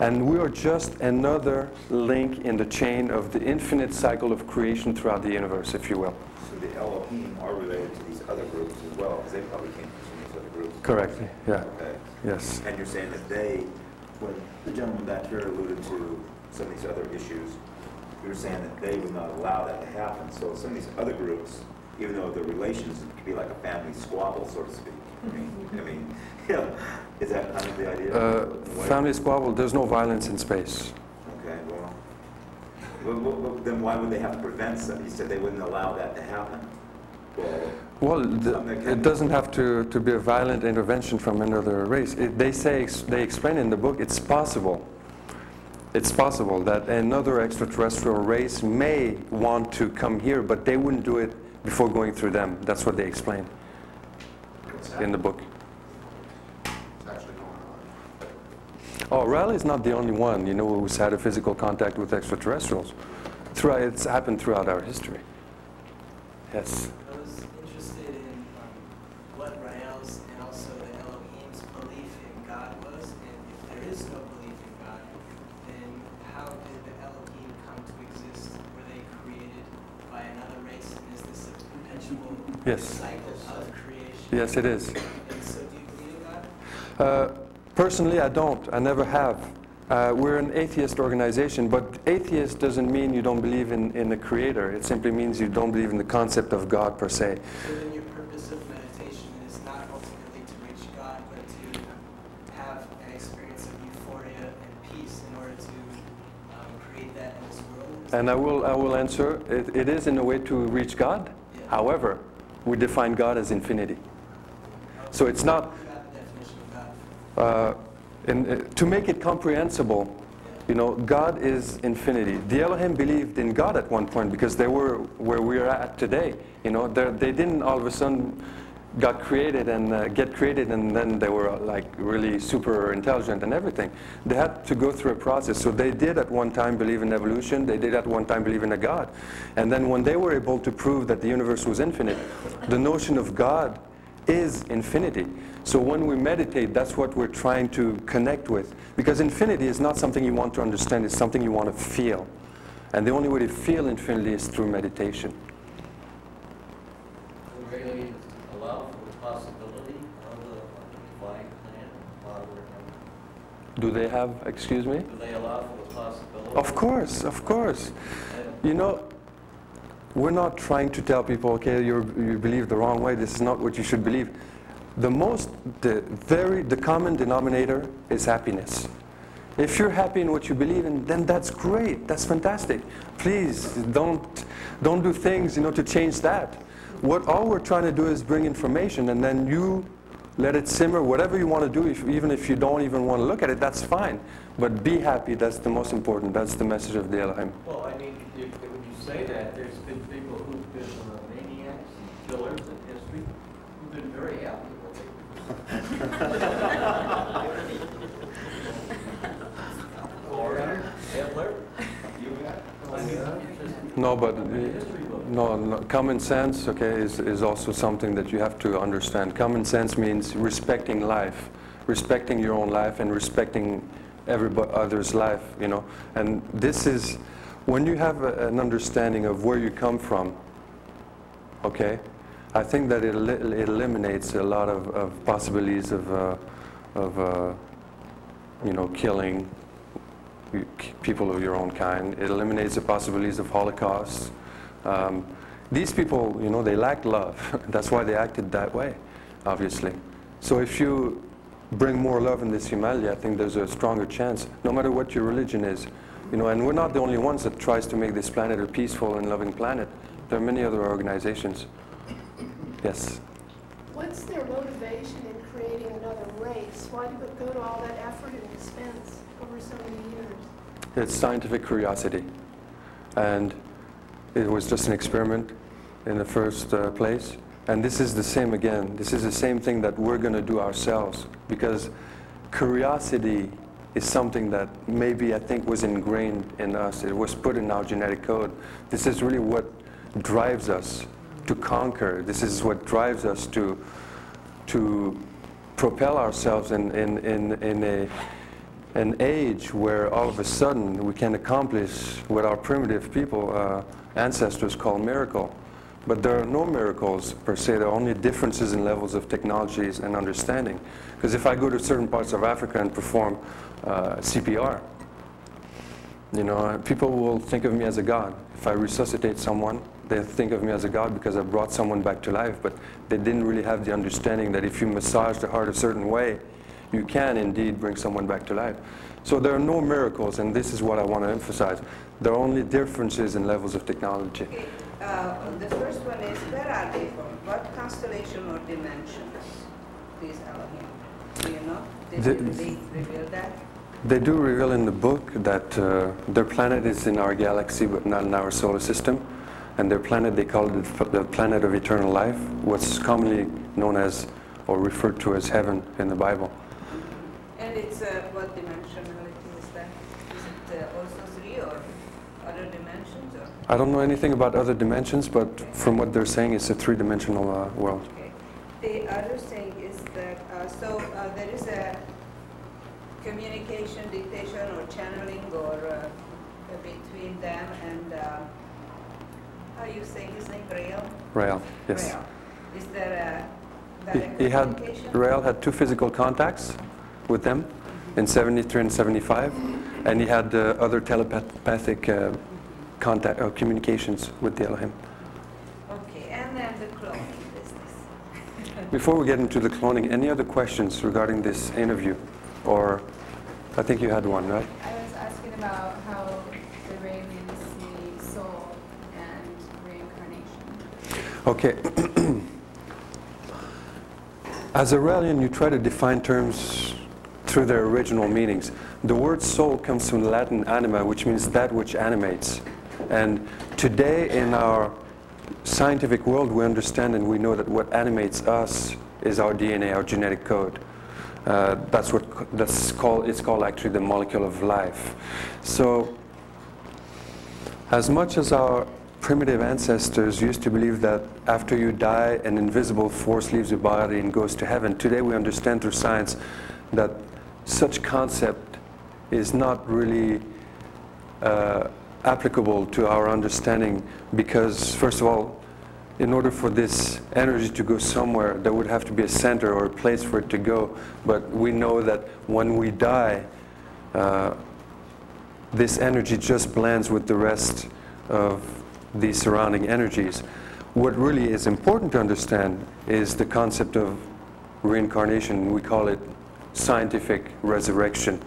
And we are just another link in the chain of the infinite cycle of creation throughout the universe, if you will. So the Elohim are related to these other groups as well, because they probably came from these other groups. Correct, yeah. Okay. Yes. And you're saying that they, when the gentleman back here alluded to some of these other issues, you're saying that they would not allow that to happen. So some of these other groups, even though the relations could be like a family squabble, so to speak. I mean, I mean yeah. Is that kind of the idea? Uh, family squabble, there's no violence in space. Okay, well, well, well, then why would they have to prevent something? You said they wouldn't allow that to happen. Well, well the, it doesn't have to, to be a violent intervention from another race. It, they say, they explain in the book, it's possible. It's possible that another extraterrestrial race may want to come here, but they wouldn't do it before going through them. That's what they explain in the book. Oh, Rael is not the only one, you know, who's had a physical contact with extraterrestrials. Throughout, it's happened throughout our history. Yes? I was interested in um, what Rael's and also the Elohim's belief in God was, and if there is no belief in God, then how did the Elohim come to exist? Were they created by another race, and is this a perpetual yes. cycle of creation? Yes, it is. And so do you believe in God? Uh, Personally, I don't. I never have. Uh, we're an atheist organization, but atheist doesn't mean you don't believe in, in a creator. It simply means you don't believe in the concept of God per se. So then your purpose of meditation is not ultimately to reach God, but to have an experience of euphoria and peace in order to um, create that in this world? Is and I will, I will answer, it, it is in a way to reach God. Yeah. However, we define God as infinity. Okay. So it's not... Uh, in, uh, to make it comprehensible, you know, God is infinity. The Elohim believed in God at one point because they were where we are at today. You know, they didn't all of a sudden got created and uh, get created, and then they were like really super intelligent and everything. They had to go through a process. So they did at one time believe in evolution, they did at one time believe in a God. And then when they were able to prove that the universe was infinite, the notion of God is infinity. So when we meditate, that's what we're trying to connect with. Because infinity is not something you want to understand, it's something you want to feel. And the only way to feel infinity is through meditation. Do they have, excuse me? Do they allow for the possibility? Of course, of course. You know, we're not trying to tell people, okay, you're, you believe the wrong way, this is not what you should believe. The most, the very, the common denominator is happiness. If you're happy in what you believe in, then that's great, that's fantastic. Please, don't, don't do things, you know, to change that. What all we're trying to do is bring information, and then you let it simmer, whatever you want to do, if, even if you don't even want to look at it, that's fine. But be happy, that's the most important, that's the message of the Elohim. Well, I mean, if, if, when you say that, there's been people who've been uh, maniacs and killers in history who've been very happy with it. Or Hitler, you got No, but... Uh, No, no, common sense, okay, is, is also something that you have to understand. Common sense means respecting life, respecting your own life and respecting everybody other's life, you know. And this is, when you have a, an understanding of where you come from, okay, I think that it, el it eliminates a lot of, of possibilities of, uh, of uh, you know, killing people of your own kind. It eliminates the possibilities of Holocaust. Um, these people, you know, they lack love. That's why they acted that way, obviously. So if you bring more love in this humanity, I think there's a stronger chance, no matter what your religion is. You know, and we're not the only ones that tries to make this planet a peaceful and loving planet. There are many other organizations. Yes? What's their motivation in creating another race? Why do they go to all that effort and expense over so many years? It's scientific curiosity. And it was just an experiment in the first uh, place. And this is the same again. This is the same thing that we're going to do ourselves. Because curiosity is something that maybe I think was ingrained in us. It was put in our genetic code. This is really what drives us to conquer. This is what drives us to, to propel ourselves in, in, in, in a... an age where all of a sudden we can accomplish what our primitive people, uh, ancestors call miracle. But there are no miracles per se, there are only differences in levels of technologies and understanding. Because if I go to certain parts of Africa and perform uh, C P R, you know, people will think of me as a god. If I resuscitate someone, they think of me as a god because I brought someone back to life, but they didn't really have the understanding that if you massage the heart a certain way, you can indeed bring someone back to life. So there are no miracles, and this is what I want to emphasize. There are only differences in levels of technology. Okay. Uh, the first one is, where are they from? What constellation or dimensions? These Elohim. Do you know? Did they, they reveal that? They do reveal in the book that uh, their planet is in our galaxy, but not in our solar system. And their planet, they call it the planet of eternal life, what's commonly known as, or referred to as, heaven in the Bible. It's uh, what dimensionality is that? Is it uh, also three or other dimensions? Or? I don't know anything about other dimensions, but okay. From what they're saying, it's a three-dimensional uh, world. Okay. The other thing is that uh, so uh, there is a communication, dictation, or channeling, or uh, between them and uh, how you say his name, Rael. Rael, yes. Rael. Is there a direct he, he had Rael had two physical contacts with them in seventy-three and seventy-five, and he had uh, other telepathic uh, contact or communications with the Elohim. Okay, and then the cloning business. Before we get into the cloning, any other questions regarding this interview? Or I think you had one, right? I was asking about how the Raelians see soul and reincarnation. Okay. As a Raelian, you try to define terms through their original meanings. The word soul comes from the Latin anima, which means that which animates. And today in our scientific world, we understand and we know that what animates us is our D N A, our genetic code. Uh, that's what that's called. It's called actually the molecule of life. So, as much as our primitive ancestors used to believe that after you die, an invisible force leaves your body and goes to heaven, today we understand through science that such concept is not really uh, applicable to our understanding, because first of all, in order for this energy to go somewhere, there would have to be a center or a place for it to go. But we know that when we die, uh, this energy just blends with the rest of the surrounding energies. What really is important to understand is the concept of reincarnation. We call it scientific resurrection.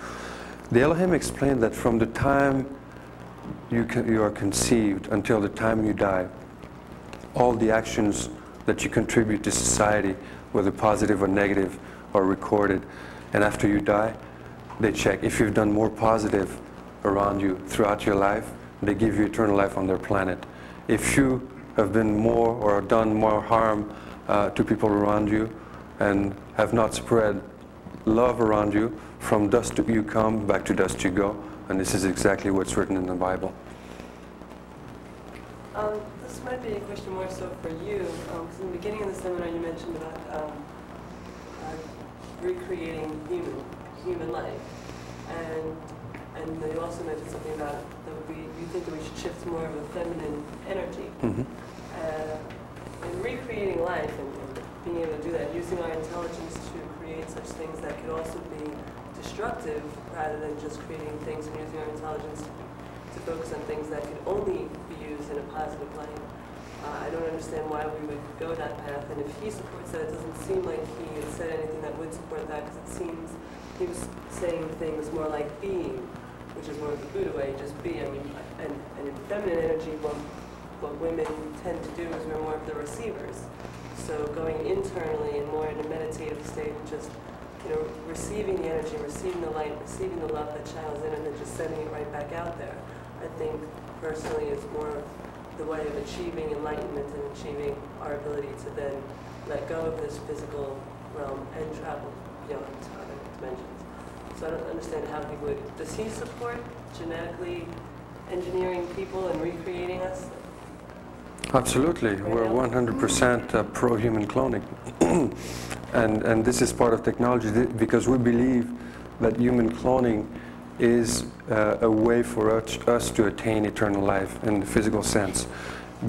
The Elohim explained that from the time you, can, you are conceived until the time you die, all the actions that you contribute to society, whether positive or negative, are recorded. And after you die, they check. If you've done more positive around you throughout your life, they give you eternal life on their planet. If you have been more or done more harm uh, to people around you and have not spread love around you, from dust you come, back to dust you go. And this is exactly what's written in the Bible. Um, this might be a question more so for you, because um, in the beginning of the seminar you mentioned about um, uh, recreating human human life, and and you also mentioned something about that we you think that we should shift more of a feminine energy. Mm-hmm. uh, and recreating life and, and being able to do that, using our intelligence to create such things that could also be destructive, rather than just creating things and using our intelligence to to focus on things that could only be used in a positive light. Uh, I don't understand why we would go that path, and if he supports that, it doesn't seem like he had said anything that would support that, because it seems he was saying things more like being, which is more of the Buddha way, just be. I mean, and, and in feminine energy, what, what women tend to do is we're more of the receivers. So going internally and more in a meditative state, and just, you know, receiving the energy, receiving the light, receiving the love that channels in, and then just sending it right back out there. I think personally it's more of the way of achieving enlightenment and achieving our ability to then let go of this physical realm and travel beyond other dimensions. So I don't understand how he would. Does he support genetically engineering people and recreating us? Absolutely. Right. We're one hundred percent uh, pro-human cloning. and, and this is part of technology, because we believe that human cloning is uh, a way for us to attain eternal life in the physical sense.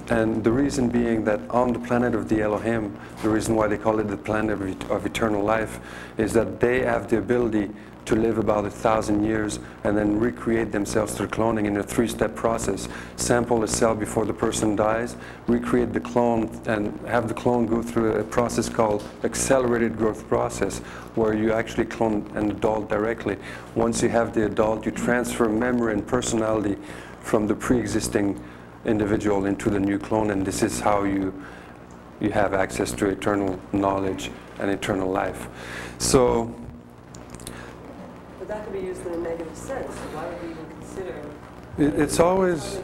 And the reason being that on the planet of the Elohim, the reason why they call it the planet of, of eternal life is that they have the ability to live about a thousand years and then recreate themselves through cloning in a three-step process. Sample a cell before the person dies, recreate the clone, and have the clone go through a process called accelerated growth process, where you actually clone an adult directly. Once you have the adult, you transfer memory and personality from the pre-existing individual into the new clone, and this is how you you have access to eternal knowledge and eternal life. So that could be used in a negative sense. Why would we even consider it? It's always,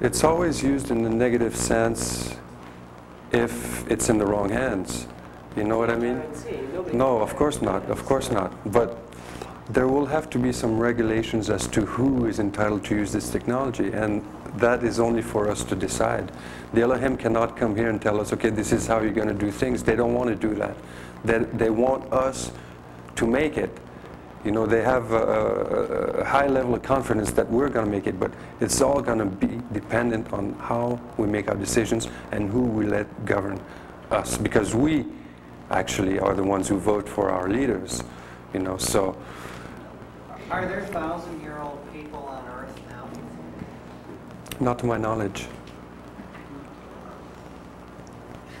it's always used in a negative sense if it's in the wrong hands. You know what I mean? No, of course not. Of course not. But there will have to be some regulations as to who is entitled to use this technology, and that is only for us to decide. The Elohim cannot come here and tell us, okay, this is how you're going to do things. They don't want to do that. They, they want us to make it. You know, they have a, a high level of confidence that we're going to make it, but it's all going to be dependent on how we make our decisions and who we let govern us, because we actually are the ones who vote for our leaders, you know, so. Are there thousand-year-old people on Earth now? Not to my knowledge.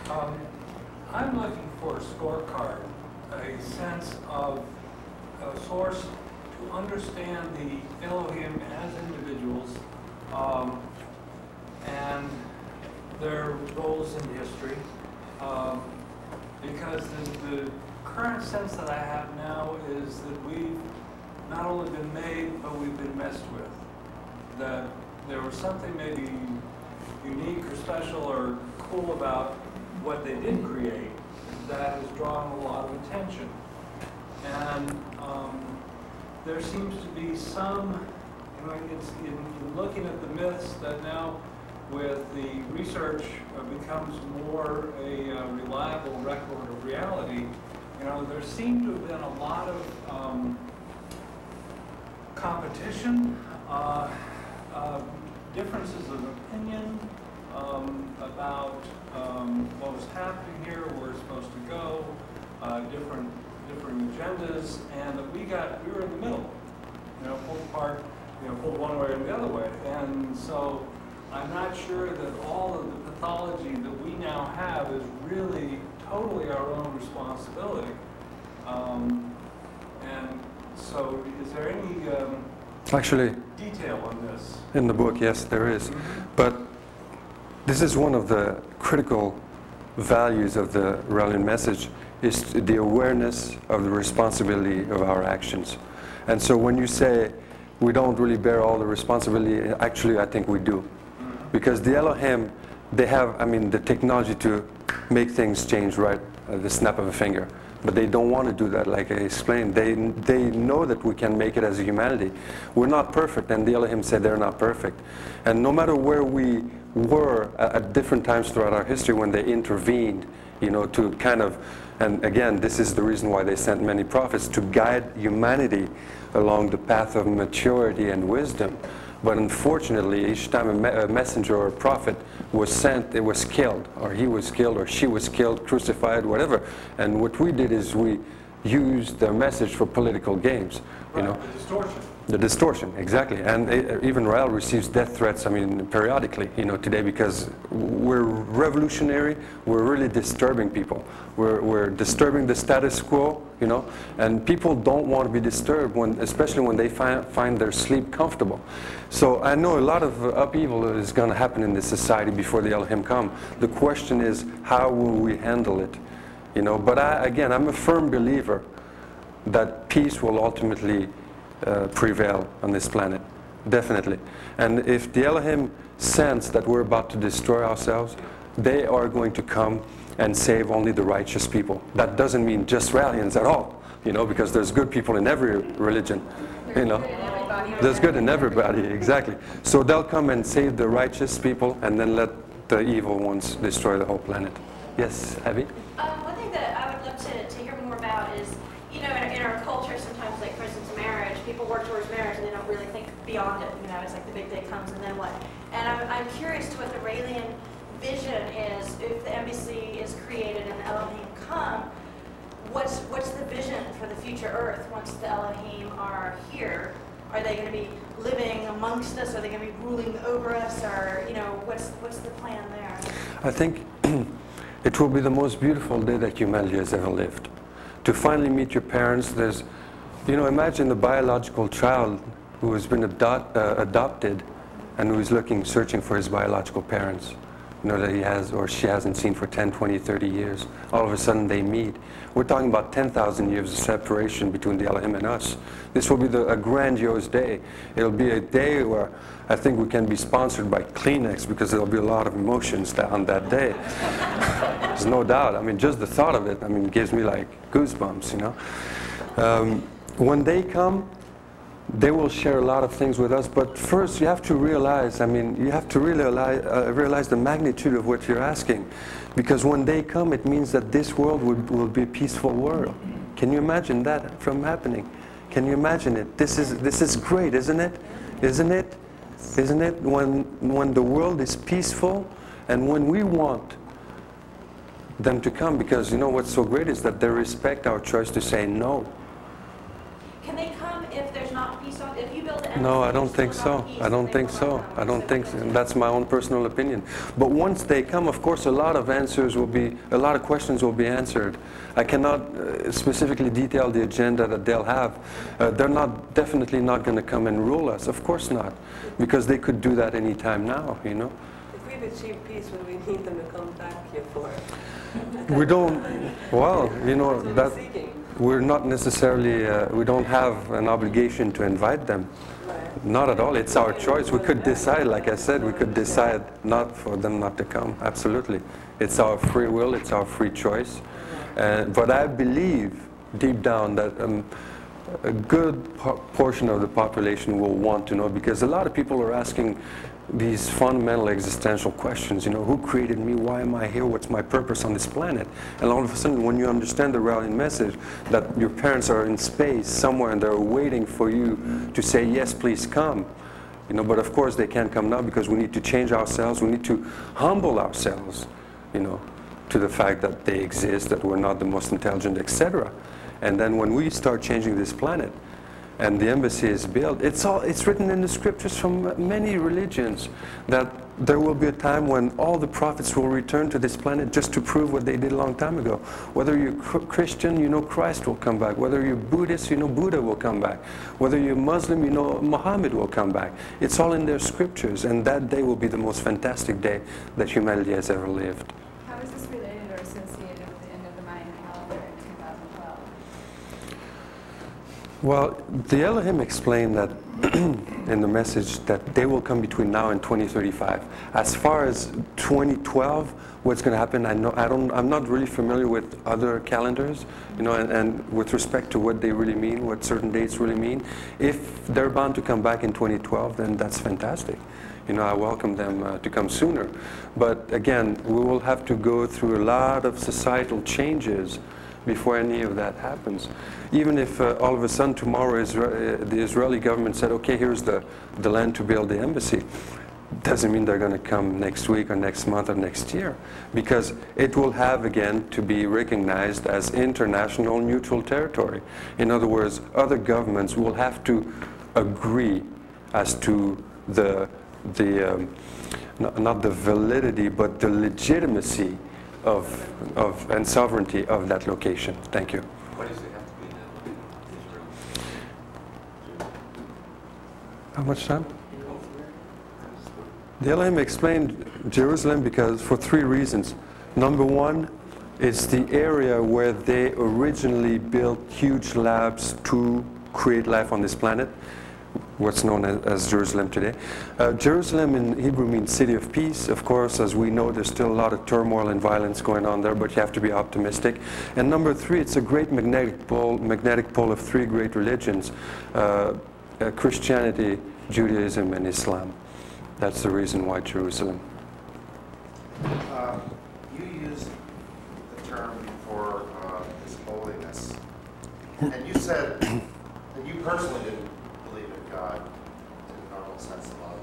Um, I'm looking for a scorecard, a sense of a source to understand the Elohim as individuals um, and their roles in history, um, because the, the current sense that I have now is that we've not only been made, but we've been messed with. That there was something maybe unique or special or cool about what they did create that has drawn a lot of attention. And um, there seems to be some, you know, it's in looking at the myths that now with the research uh, becomes more a uh, reliable record of reality, you know, there seemed to have been a lot of um, competition, uh, uh, differences of opinion um, about um, what was happening here, where it's supposed to go, uh, different different agendas, and that we got we were in the middle, you know, pulled apart, you know, pulled one way or the other way, and so. I'm not sure that all of the pathology that we now have is really totally our own responsibility. Um, and so is there any um, actually detail on this? In the book, yes, there is. Mm-hmm. But this is one of the critical values of the Raelian message, is the awareness of the responsibility of our actions. And so when you say we don't really bear all the responsibility, actually I think we do. Because the Elohim, they have, I mean, the technology to make things change right at the snap of a finger. But they don't want to do that, like I explained. They, they know that we can make it as a humanity. We're not perfect, and the Elohim said they're not perfect. And no matter where we were at, at different times throughout our history when they intervened, you know, to kind of, and again, this is the reason why they sent many prophets, to guide humanity along the path of maturity and wisdom. But unfortunately, each time a, me a messenger or a prophet was sent, it was killed, or he was killed, or she was killed, crucified, whatever. And what we did is we used their message for political games. You right, know, the distortion. The distortion, exactly. And it, even Rael receives death threats. I mean, periodically, you know, today, because we're revolutionary. We're really disturbing people. We're we're disturbing the status quo. You know, and people don't want to be disturbed when, especially when they find find their sleep comfortable. So I know a lot of upheaval is going to happen in this society before the Elohim come. The question is, how will we handle it? You know, but I, again, I'm a firm believer that peace will ultimately uh, prevail on this planet, definitely. And if the Elohim sense that we're about to destroy ourselves, they are going to come and save only the righteous people. That doesn't mean just Raelians at all, you know, because there's good people in every religion, you know. There's good in everybody, exactly. So they'll come and save the righteous people and then let the evil ones destroy the whole planet. Yes, Abby? Um, one thing that I would love to, to hear more about is, you know, in, in our culture sometimes, like for instance marriage, people work towards marriage and they don't really think beyond it, you know, it's like the big day comes and then what? And I'm, I'm curious to what the Raelian vision is. If the embassy is created and the Elohim come, what's what's the vision for the future Earth once the Elohim are here? Are they going to be living amongst us? Are they going to be ruling over us? Or you know, what's what's the plan there? I think it will be the most beautiful day that humanity has ever lived. To finally meet your parents, there's, you know, imagine the biological child who has been adop uh, adopted and who is looking, searching for his biological parents. You know, that he has or she hasn't seen for ten, twenty, thirty years. All of a sudden they meet. We're talking about ten thousand years of separation between the Elohim and us. This will be the, a grandiose day. It'll be a day where I think we can be sponsored by Kleenex, because there'll be a lot of emotions that, on that day. There's no doubt. I mean, just the thought of it, I mean, gives me like goosebumps, you know. Um, when they come, they will share a lot of things with us, but first you have to realize, I mean, you have to really realize, uh, realize the magnitude of what you're asking. Because when they come, it means that this world will, will be a peaceful world. Can you imagine that from happening? Can you imagine it? This is, this is great, isn't it? Isn't it? Isn't it? When, when the world is peaceful and when we want them to come, because you know what's so great is that they respect our choice to say no. Can they come if there's not peace on, if you build an embassy? No, I don't think so. I don't think so. I don't think so. That's my own personal opinion. But once they come, of course, a lot of answers will be, a lot of questions will be answered. I cannot uh, specifically detail the agenda that they'll have. Uh, they're not, definitely not going to come and rule us. Of course not. Because they could do that any time now, you know. If we we've achieved peace when we need them to come back here for it. We don't, well, you know, that we're not necessarily, uh, we don't have an obligation to invite them. Right. Not at all. It's our choice. We could decide, like I said, we could decide not for them not to come. Absolutely. It's our free will. It's our free choice. Uh, but I believe deep down that um, a good po portion of the population will want to know, because a lot of people are asking these fundamental existential questions. You know, who created me? Why am I here? What's my purpose on this planet? And all of a sudden, when you understand the Raelian message that your parents are in space somewhere and they're waiting for you to say, yes, please come. You know, but of course they can't come now because we need to change ourselves. We need to humble ourselves, you know, to the fact that they exist, that we're not the most intelligent, et cetera. And then when we start changing this planet, and the embassy is built, it's all, it's written in the scriptures from many religions that there will be a time when all the prophets will return to this planet just to prove what they did a long time ago. Whether you're Christian, you know Christ will come back. Whether you're Buddhist, you know Buddha will come back. Whether you're Muslim, you know Muhammad will come back. It's all in their scriptures, and that day will be the most fantastic day that humanity has ever lived. How is this related or associated with the end of the Mayan calendar in two thousand twelve? Well, the Elohim explained that in the message that they will come between now and twenty thirty-five. As far as twenty twelve, what's going to happen, I know, I don't, I'm not really familiar with other calendars, you know, and, and with respect to what they really mean, what certain dates really mean. If they're bound to come back in twenty twelve, then that's fantastic. You know, I welcome them uh, to come sooner. But again, we will have to go through a lot of societal changes before any of that happens. Even if uh, all of a sudden tomorrow Isra uh, the Israeli government said, okay, here's the, the land to build the embassy, doesn't mean they're going to come next week or next month or next year, because it will have again to be recognized as international neutral territory. In other words, other governments will have to agree as to the, the um, not, not the validity, but the legitimacy Of, of and sovereignty of that location. Thank you. What does it have to be now? How much time? The Elohim explained Jerusalem because for three reasons. Number one, it's the area where they originally built huge labs to create life on this planet, what's known as, as Jerusalem today. Uh, Jerusalem in Hebrew means city of peace. Of course, as we know, there's still a lot of turmoil and violence going on there, but you have to be optimistic. And number three, it's a great magnetic pole, magnetic pole of three great religions, uh, uh, Christianity, Judaism, and Islam. That's the reason why Jerusalem. Uh, you used the term for uh, His holiness, and you said, and you personally didn't God in the normal sense of love.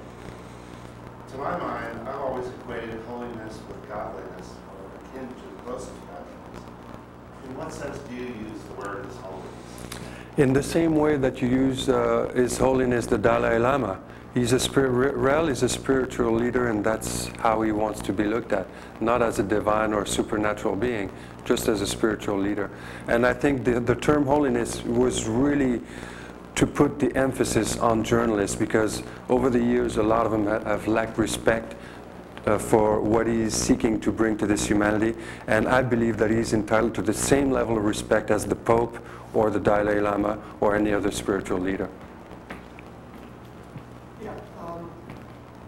To my mind, I've always equated holiness with godliness, or akin to close to godliness. In what sense do you use the word His holiness? In the same way that you use uh, His Holiness the Dalai Lama. He's a spirit, Rael is a spiritual leader, and that's how he wants to be looked at, not as a divine or supernatural being, just as a spiritual leader. And I think the, the term holiness was really to put the emphasis on journalists, because over the years a lot of them have lacked respect uh, for what he's seeking to bring to this humanity, and I believe that he's entitled to the same level of respect as the Pope or the Dalai Lama or any other spiritual leader. Yeah, um,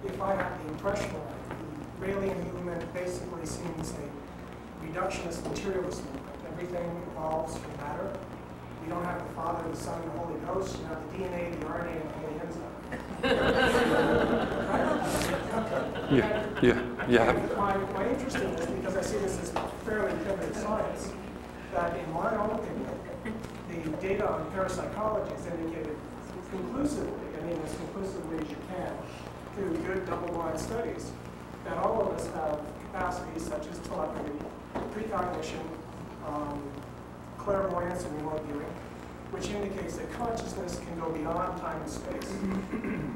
if I have the impression that the Raelian movement basically seems a reductionist materialism, like everything evolves from matter. You don't have the Father, the Son, and the Holy Ghost. You have the D N A, the R N A, and all the enzymes. Yeah, yeah, yeah. My, my interest in this, because I see this as fairly primitive science, that in my own opinion, the data on parapsychology is indicated conclusively, I mean as conclusively as you can, through good double-blind studies, that all of us have capacities such as telepathy, precognition, um, clairvoyance and remote viewing, which indicates that consciousness can go beyond time and space.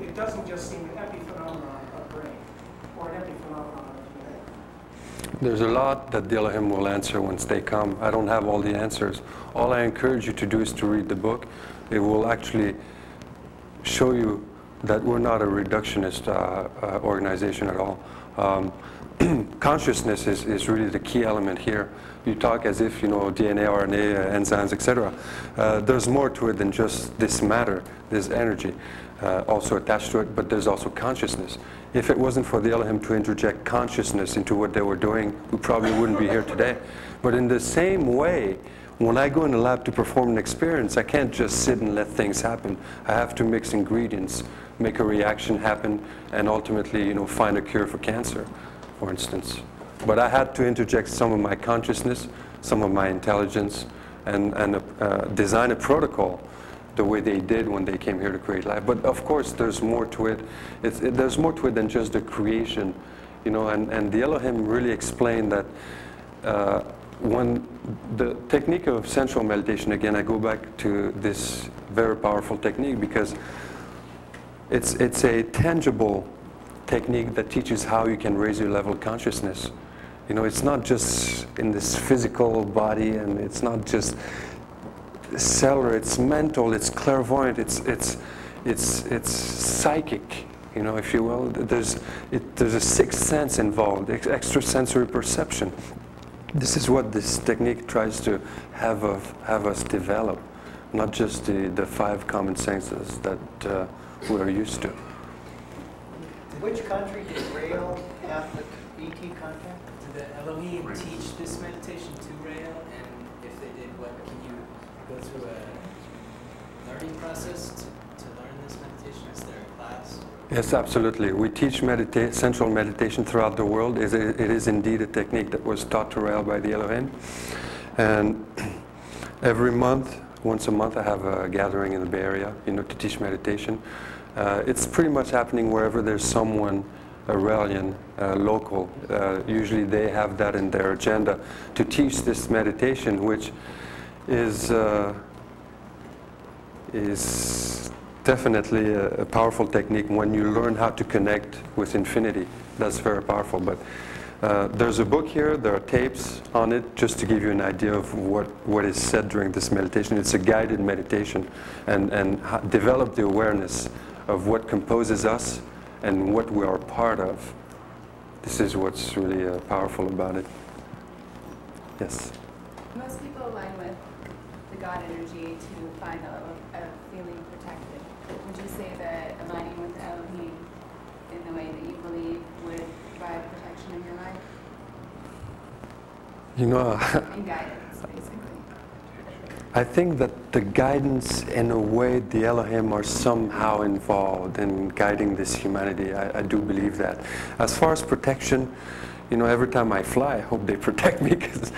It doesn't just seem an epiphenomenon of brain or an epiphenomenon of D N A. There's a lot that the Elohim will answer once they come. I don't have all the answers. All I encourage you to do is to read the book. It will actually show you that we're not a reductionist uh, uh, organization at all. Um, consciousness is, is really the key element here. You talk as if, you know, D N A, R N A, uh, enzymes, et cetera. Uh, there's more to it than just this matter, this energy uh, also attached to it, but there's also consciousness. If it wasn't for the Elohim to interject consciousness into what they were doing, we probably wouldn't be here today. But in the same way, when I go in the lab to perform an experience, I can't just sit and let things happen. I have to mix ingredients, make a reaction happen, and ultimately, you know, find a cure for cancer, for instance. But I had to interject some of my consciousness, some of my intelligence, and, and uh, design a protocol the way they did when they came here to create life. But of course, there's more to it. It's, it there's more to it than just the creation, you know, and, and the Elohim really explained that uh, when the technique of sensual meditation, again, I go back to this very powerful technique because it's, it's a tangible technique that teaches how you can raise your level of consciousness. You know, it's not just in this physical body, and it's not just cellular, it's mental, it's clairvoyant, it's, it's, it's, it's psychic, you know, if you will. There's, it, there's a sixth sense involved, extrasensory perception. This is what this technique tries to have, of, have us develop, not just the, the five common senses that uh, we're used to. Which country did Rael have the E T contact? Did the Elohim teach this meditation to Rael? And if they did, what can you go through a learning process to, to learn this meditation? Is there a class? Yes, absolutely. We teach medita sensual meditation throughout the world. It is indeed a technique that was taught to Rael by the Elohim. And every month, once a month, I have a gathering in the Bay Area, you know, to teach meditation. Uh, it's pretty much happening wherever there's someone, a Raelian, uh, local. Uh, usually they have that in their agenda to teach this meditation, which is, uh, is definitely a, a powerful technique when you learn how to connect with infinity. That's very powerful. But uh, there's a book here. There are tapes on it just to give you an idea of what, what is said during this meditation. It's a guided meditation and, and develop the awareness of what composes us and what we are part of. This is what's really uh, powerful about it. Yes? Most people align with the God energy to find a level of feeling protected. Would you say that aligning with the Elohim in the way that you believe would provide protection in your life? You know, and guidance, basically. I think that the guidance, in a way, the Elohim are somehow involved in guiding this humanity. I, I do believe that. As far as protection, you know, every time I fly, I hope they protect me because,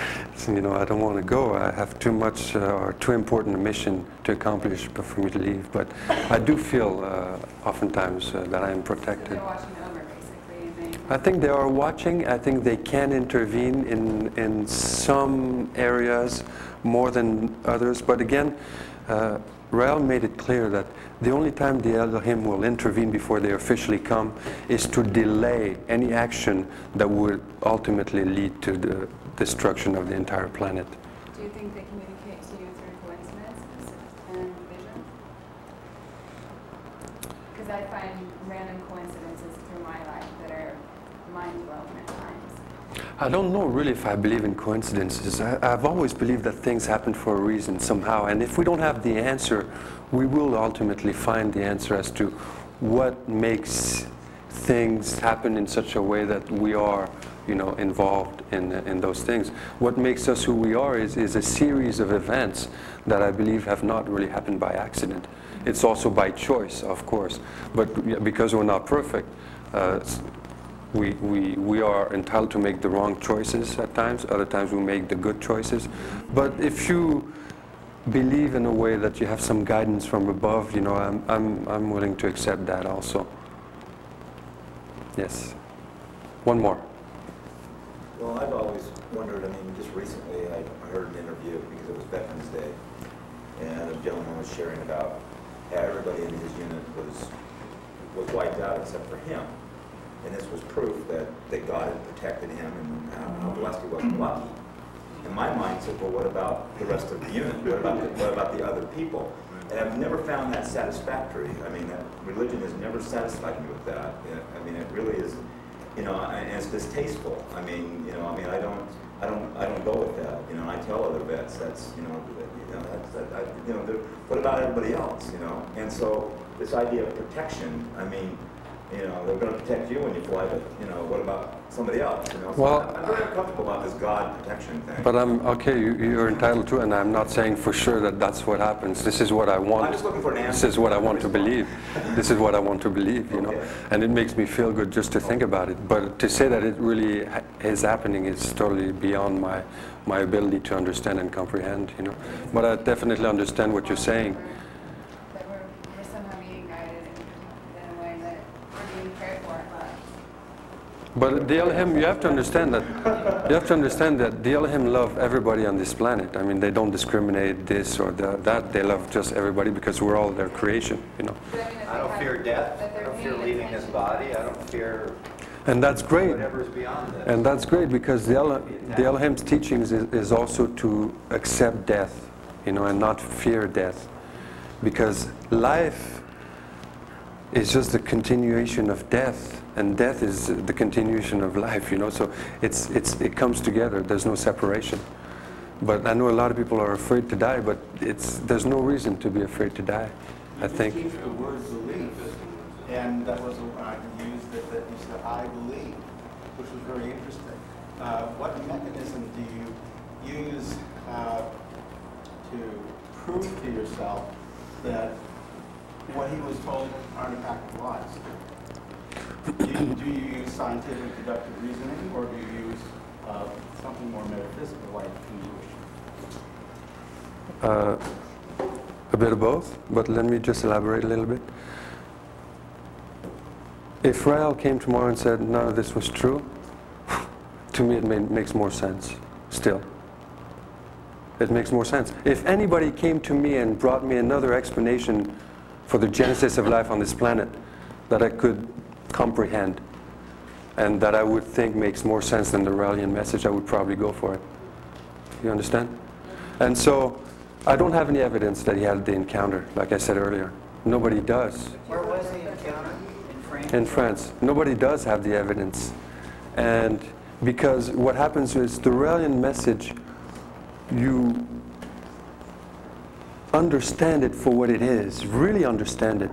you know, I don't want to go. I have too much uh, or too important a mission to accomplish for me to leave. But I do feel uh, oftentimes uh, that I am protected. So they're watching over, basically. I think they are watching. I think they can intervene in, in some areas more than others, but again, uh, Rael made it clear that the only time the Elohim will intervene before they officially come is to delay any action that would ultimately lead to the destruction of the entire planet. Do you think they communicate to you through coincidence and vision? Because I find random coincidences through my life that are mind-blowing at times. I don't know really if I believe in coincidences. I, I've always believed that things happen for a reason somehow, and if we don't have the answer, we will ultimately find the answer as to what makes things happen in such a way that we are, you know, involved in, in those things. What makes us who we are is, is a series of events that I believe have not really happened by accident. It's also by choice, of course, but because we're not perfect, uh, We, we, we are entitled to make the wrong choices at times. Other times we make the good choices. But if you believe in a way that you have some guidance from above, you know, I'm, I'm, I'm willing to accept that also. Yes. One more. Well, I've always wondered, I mean, just recently I heard an interview because it was Veterans Day, and a gentleman was sharing about how everybody in his unit was, was wiped out except for him. And this was proof that, that God had protected him and how blessed he was and lucky. And my mind said, well, what about the rest of the unit? What about the, what about the other people? And I've never found that satisfactory. I mean, that religion has never satisfied me with that. I mean, it really is, you know, and it's distasteful. I mean, you know, I mean, I don't, I don't, I don't go with that. You know, and I tell other vets that's, you know, you know, that's, that, I, you know, what about everybody else? You know, and so this idea of protection. I mean, you know, they're going to protect you when you fly, but you know, what about somebody else? You know, so well, I'm very comfortable about this God protection thing. But I'm okay. You, you're entitled to, and I'm not saying for sure that that's what happens. This is what I want. I'm just looking for an answer. This is what I want to believe. This is what I want to believe. You know, okay. And it makes me feel good just to think about it. But to say that it really ha is happening is totally beyond my my ability to understand and comprehend. You know, but I definitely understand what you're saying. But the Elohim, you have to understand that you have to understand that the Elohim love everybody on this planet. I mean, they don't discriminate this or the, that. They love just everybody because we're all their creation. You know. I don't fear death. I don't fear leaving this body. I don't fear. And that's great. Whatever's beyond this. And that's great because the Elohim, the Elohim's teachings is, is also to accept death, you know, and not fear death, because life is just the continuation of death. And death is the continuation of life, you know. So it's it's it comes together. There's no separation. But I know a lot of people are afraid to die, but it's there's no reason to be afraid to die. You I think. Use the word belief, and that was the one I used. That, that you said I believe, which was very interesting. Uh, what mechanism do you use uh, to prove to yourself that what he was told aren't in fact lies? Do you, do you use scientific deductive reasoning, or do you use uh, something more metaphysical like intuition? Uh, a bit of both, but let me just elaborate a little bit. If Rael came tomorrow and said, none of this was true, to me it may, makes more sense still. It makes more sense. If anybody came to me and brought me another explanation for the genesis of life on this planet that I could comprehend, and that I would think makes more sense than the Raelian message, I would probably go for it. You understand? And so, I don't have any evidence that he had the encounter, like I said earlier. Nobody does. Where was the encounter? In France? In France. Nobody does have the evidence. And because what happens is the Raelian message, you understand it for what it is, really understand it.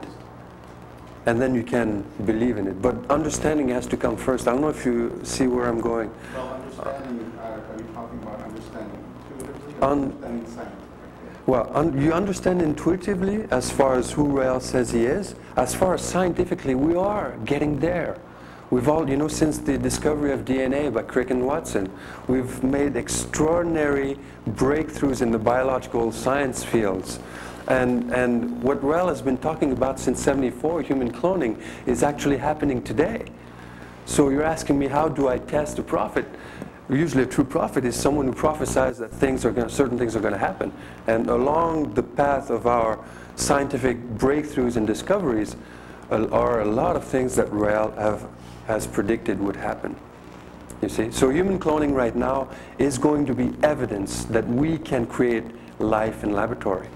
And then you can believe in it. But understanding has to come first. I don't know if you see where I'm going. Well, understanding, uh, are you talking about understanding intuitively or un understanding scientifically? Well, un you understand intuitively as far as who Rael says he is. As far as scientifically, we are getting there. We've all, you know, since the discovery of D N A by Crick and Watson, we've made extraordinary breakthroughs in the biological science fields. And, and what Rael has been talking about since seventy-four, human cloning, is actually happening today. So you're asking me, how do I test a prophet? Usually a true prophet is someone who prophesies that things are gonna, certain things are going to happen. And along the path of our scientific breakthroughs and discoveries uh, are a lot of things that Rael have, has predicted would happen. You see? So human cloning right now is going to be evidence that we can create life in laboratory.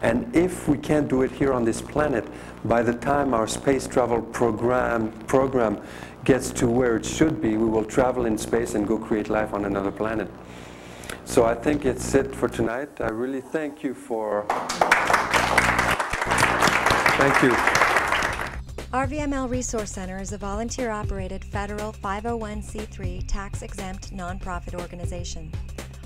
And if we can't do it here on this planet, by the time our space travel program, program gets to where it should be, we will travel in space and go create life on another planet. So I think it's it for tonight. I really thank you for... Thank you. R V M L Resource Center is a volunteer-operated federal five oh one c three tax-exempt nonprofit organization.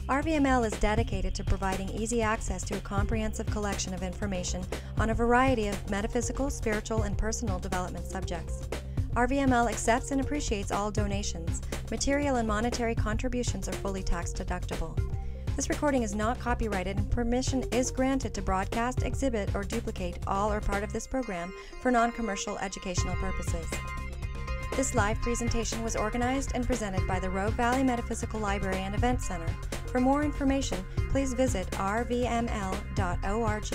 R V M L is dedicated to providing easy access to a comprehensive collection of information on a variety of metaphysical, spiritual, and personal development subjects. R V M L accepts and appreciates all donations. Material and monetary contributions are fully tax deductible. This recording is not copyrighted, and permission is granted to broadcast, exhibit, or duplicate all or part of this program for non-commercial educational purposes. This live presentation was organized and presented by the Rogue Valley Metaphysical Library and Event Center. For more information, please visit r v m l dot org.